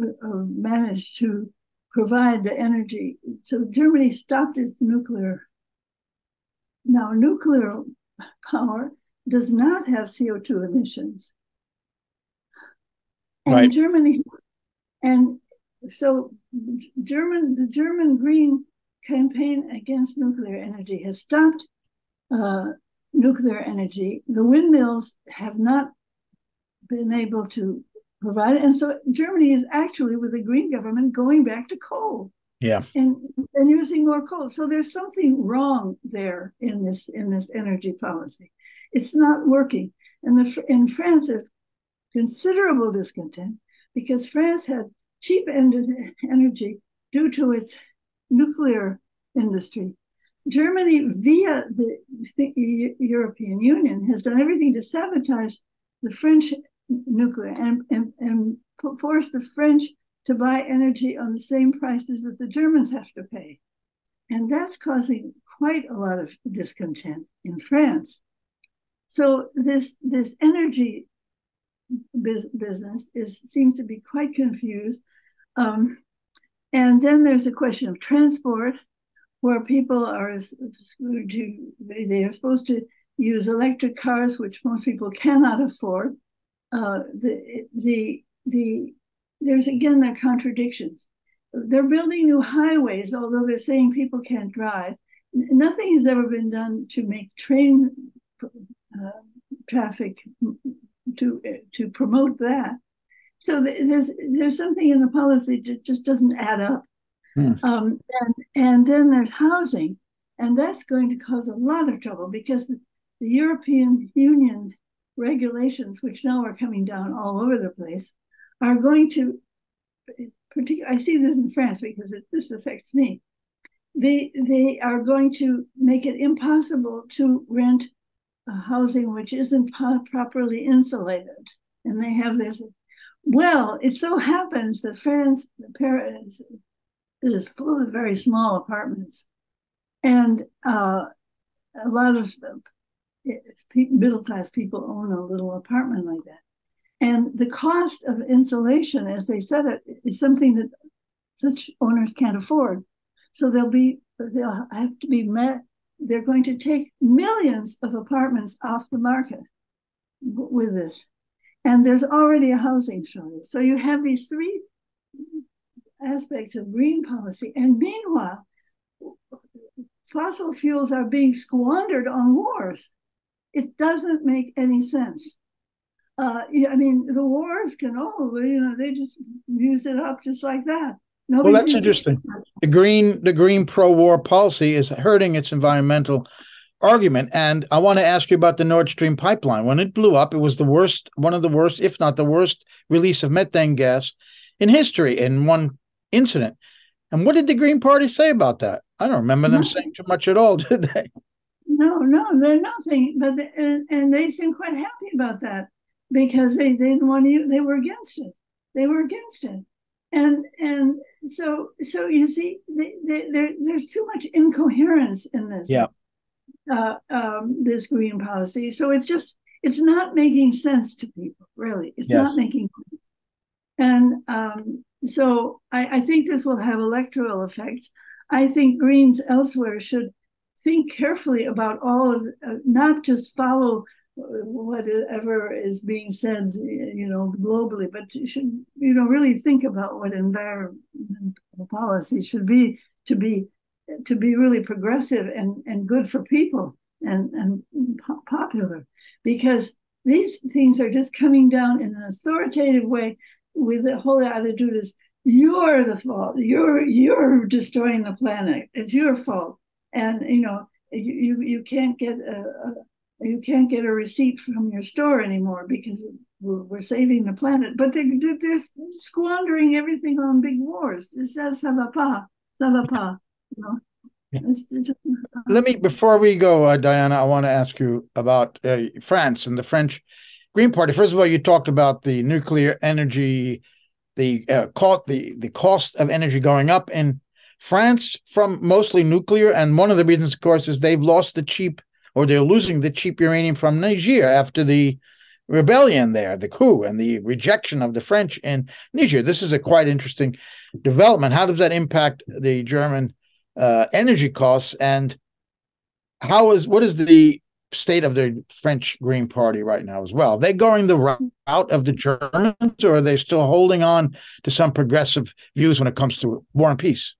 uh, managed to provide the energy. So Germany stopped its nuclear. Now, nuclear power does not have C O two emissions. And right. Germany, and so German, the German Green campaign against nuclear energy has stopped uh, nuclear energy. The windmills have not been able to provide it. And so Germany is actually, with the Green government, going back to coal. Yeah. And, and using more coal. So there's something wrong there in this in this energy policy. It's not working. And the in France there's considerable discontent, because France had cheap energy due to its nuclear industry. Germany, via the European Union, has done everything to sabotage the French nuclear and, and, and force the French to buy energy on the same prices that the Germans have to pay. And that's causing quite a lot of discontent in France. So this this energy business is seems to be quite confused. Um, and then there's the question of transport, where people are to, they are supposed to use electric cars, which most people cannot afford. Uh, the the the there's again there are contradictions. They're building new highways, although they're saying people can't drive. Nothing has ever been done to make train uh, traffic to to promote that. So there's there's something in the policy that just doesn't add up. Mm. Um, and and then there's housing, and that's going to cause a lot of trouble because the, the European Union regulations, which now are coming down all over the place, are going to. I see this in France because it, this affects me. They they are going to make it impossible to rent housing which isn't po- properly insulated, and they have this. Well, it so happens that France, Paris, is full of very small apartments, and uh, a lot of middle class people own a little apartment like that. And the cost of insulation, as they said it, is something that such owners can't afford. So they'll be, they'll have to be met. They're going to take millions of apartments off the market with this. And there's already a housing shortage. So you have these three aspects of green policy. And meanwhile, fossil fuels are being squandered on wars. It doesn't make any sense. Uh, I mean, the wars can all, you know, they just use it up just like that. Nobody well, that's interesting. The green, the green pro-war policy is hurting its environmental argument. And I want to ask you about the Nord Stream pipeline. When it blew up, it was the worst, one of the worst, if not the worst, release of methane gas in history in one incident. And what did the Green Party say about that? I don't remember them nothing. saying too much at all, did they? No, no, they're nothing. But they, and, and they seem quite happy about that. Because they, they didn't want to, they were against it. They were against it, and and so so you see, they, they, there there's too much incoherence in this. Yeah. Uh, um, this green policy, so it's just it's not making sense to people. Really, it's yes. not making sense. And um, so I, I think this will have electoral effects. I think Greens elsewhere should think carefully about all of, uh, not just follow whatever is being said, you know, globally, but you should, you know, really think about what environmental policy should be to be to be really progressive and, and good for people and, and popular, because these things are just coming down in an authoritative way with the whole attitude is, you're the fault, you're you're destroying the planet, it's your fault. And, you know, you, you can't get a, a You can't get a receipt from your store anymore because we're saving the planet. But they, they're squandering everything on big wars. It's just, ça va pas, ça va pas. You know? It's, it's just... Let me, before we go, uh, Diana, I want to ask you about uh, France and the French Green Party. First of all, you talked about the nuclear energy, the uh, cost, the, the cost of energy going up in France from mostly nuclear. And one of the reasons, of course, is they've lost the cheap or they're losing the cheap uranium from Niger after the rebellion there, the coup, and the rejection of the French in Niger. This is a quite interesting development. How does that impact the German uh, energy costs, and how is what is the state of the French Green Party right now as well? Are they going the route of the Germans, or are they still holding on to some progressive views when it comes to war and peace?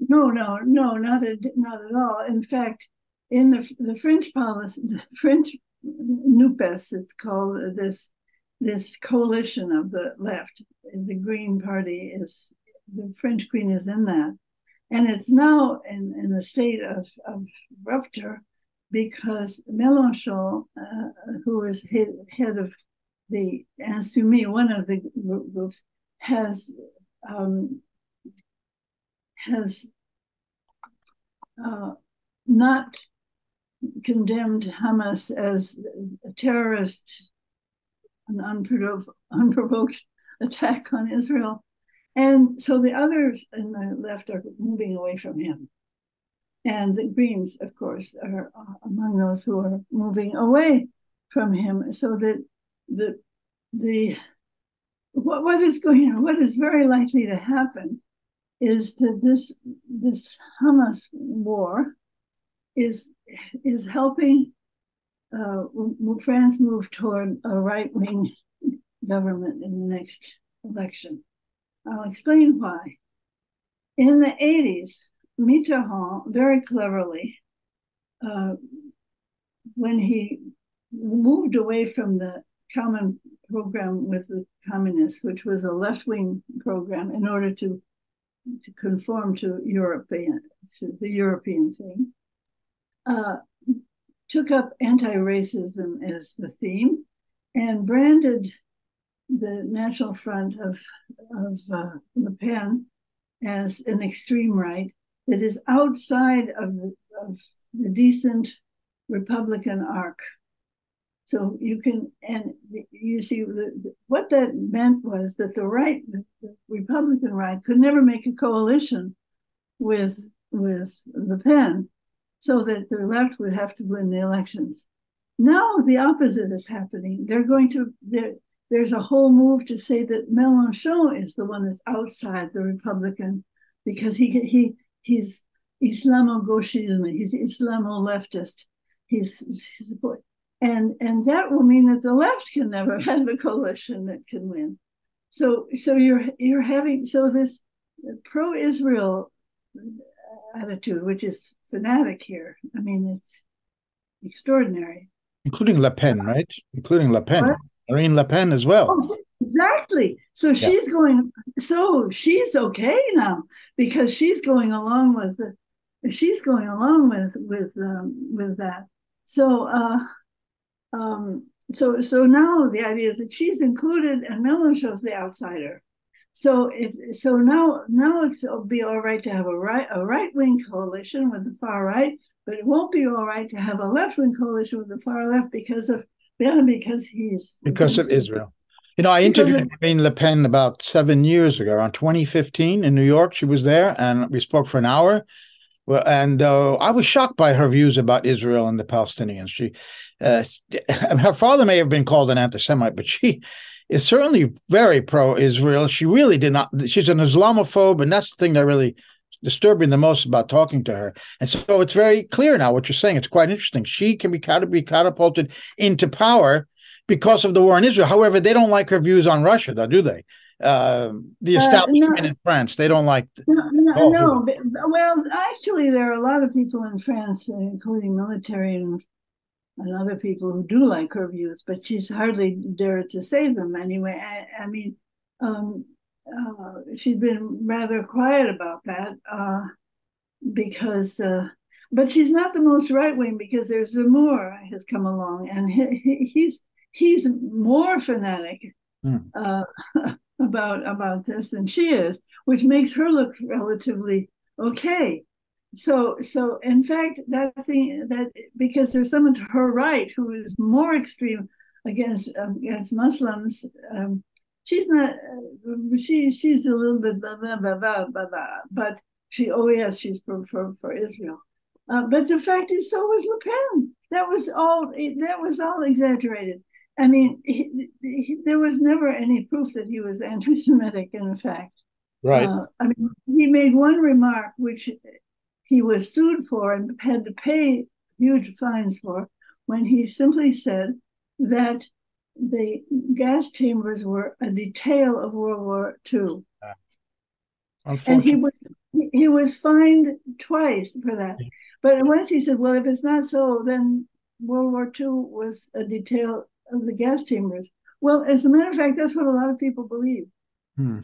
No, no, no, not at, not at all. In fact, in the the French policy, the French NUPES, it's called, this this coalition of the left. The Green Party is, the French Green is in that. And it's now in, in a state of, of rupture because Mélenchon, uh, who is head, head of the Insoumis, one of the groups, has, um, has uh, not condemned Hamas as a terrorist, an unprovoked, unprovoked attack on Israel. And so the others in the left are moving away from him. And the Greens, of course, are among those who are moving away from him. So that the the what what is going on, what is very likely to happen, is that this this Hamas war is is helping uh, France move toward a right-wing government in the next election. I'll explain why. In the eighties, Mitterrand, very cleverly, uh, when he moved away from the common program with the communists, which was a left-wing program, in order to, to conform to European, to the European thing, uh, took up anti-racism as the theme and branded the National Front of, of uh, Le Pen as an extreme right that is outside of the, of the decent Republican arc. So you can, and you see, the, the, what that meant was that the right, the, the Republican right, could never make a coalition with, with Le Pen, so that the left would have to win the elections. Now the opposite is happening. They're going to, they're, there's a whole move to say that Mélenchon is the one that's outside the Republican, because he he he's Islamo-gauchisme, he's Islamo-leftist, he's, he's a boy. And, and that will mean that the left can never have a coalition that can win. So so you're you're having so this pro-Israel attitude, which is fanatic here. I mean, it's extraordinary. Including Le Pen, right? Including Le Pen. What? Marine Le Pen as well. Oh, exactly. So yeah. she's going, so she's okay now, because she's going along with, the, she's going along with, with, um, with that. So, uh, um, so, so now the idea is that she's included and Mélenchon's the outsider. So if, so now, now it'll be all right to have a right, a right-wing coalition with the far right, but it won't be all right to have a left-wing coalition with the far left because of Yeah, because he's... Because of Israel. You know, I interviewed Marine Le Pen about seven years ago, around twenty fifteen in New York. She was there, and we spoke for an hour. Well, and uh, I was shocked by her views about Israel and the Palestinians. She, uh, her father may have been called an anti-Semite, but she is certainly very pro-Israel. She really did not... She's an Islamophobe, and that's the thing that really disturbed me the most about talking to her. And so it's very clear now what you're saying. It's quite interesting. She can be catapulted into power because of the war in Israel. However, they don't like her views on Russia, though, do they? Uh, the establishment uh, no. in France, they don't like... No, no, no. But, well, actually, there are a lot of people in France, including military and, and other people who do like her views, but she's hardly dared to say them anyway. I, I mean... Um, Uh, she's been rather quiet about that uh, because, uh, but she's not the most right wing, because there's Zemmour has come along, and he, he's he's more fanatic mm. uh, about about this than she is, which makes her look relatively okay. So so in fact that thing that because there's someone to her right who is more extreme against against Muslims. Um, She's not, she, she's a little bit blah, blah, blah, blah, blah, blah. But she, oh yes, she's for, for, for Israel. Uh, but the fact is, so was Le Pen. That was all, that was all exaggerated. I mean, he, he, there was never any proof that he was anti-Semitic, in fact. Right. Uh, I mean, he made one remark, which he was sued for and had to pay huge fines for, when he simply said that the gas chambers were a detail of World War Two, uh, and he was he was fined twice for that. But once he said, "Well, if it's not so, then World War Two was a detail of the gas chambers." Well, as a matter of fact, that's what a lot of people believe. Hmm.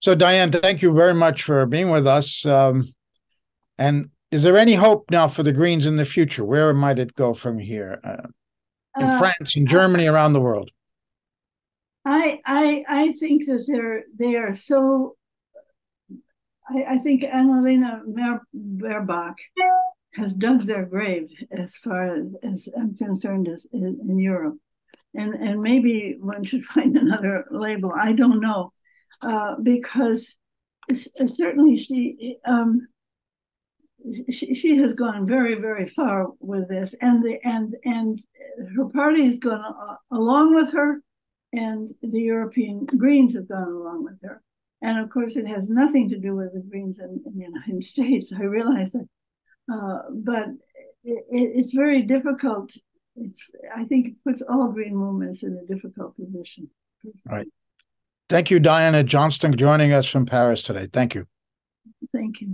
So, Diane, thank you very much for being with us. Um, and is there any hope now for the Greens in the future? Where might it go from here? Uh, In France, in Germany, uh, around the world. I I I think that they're they are so. I, I think Annalena Baerbock has dug their grave, as far as I'm concerned, as in, in Europe, and and maybe one should find another label. I don't know, uh, because certainly she um, she, she has gone very, very far with this, and the and and her party has gone along with her, and the European Greens have gone along with her. And of course, it has nothing to do with the Greens in, in the United States. I realize that, uh, but it, it's very difficult. It's I think it puts all Green movements in a difficult position. Right. Thank you, Diana Johnstone, joining us from Paris today. Thank you. Thank you.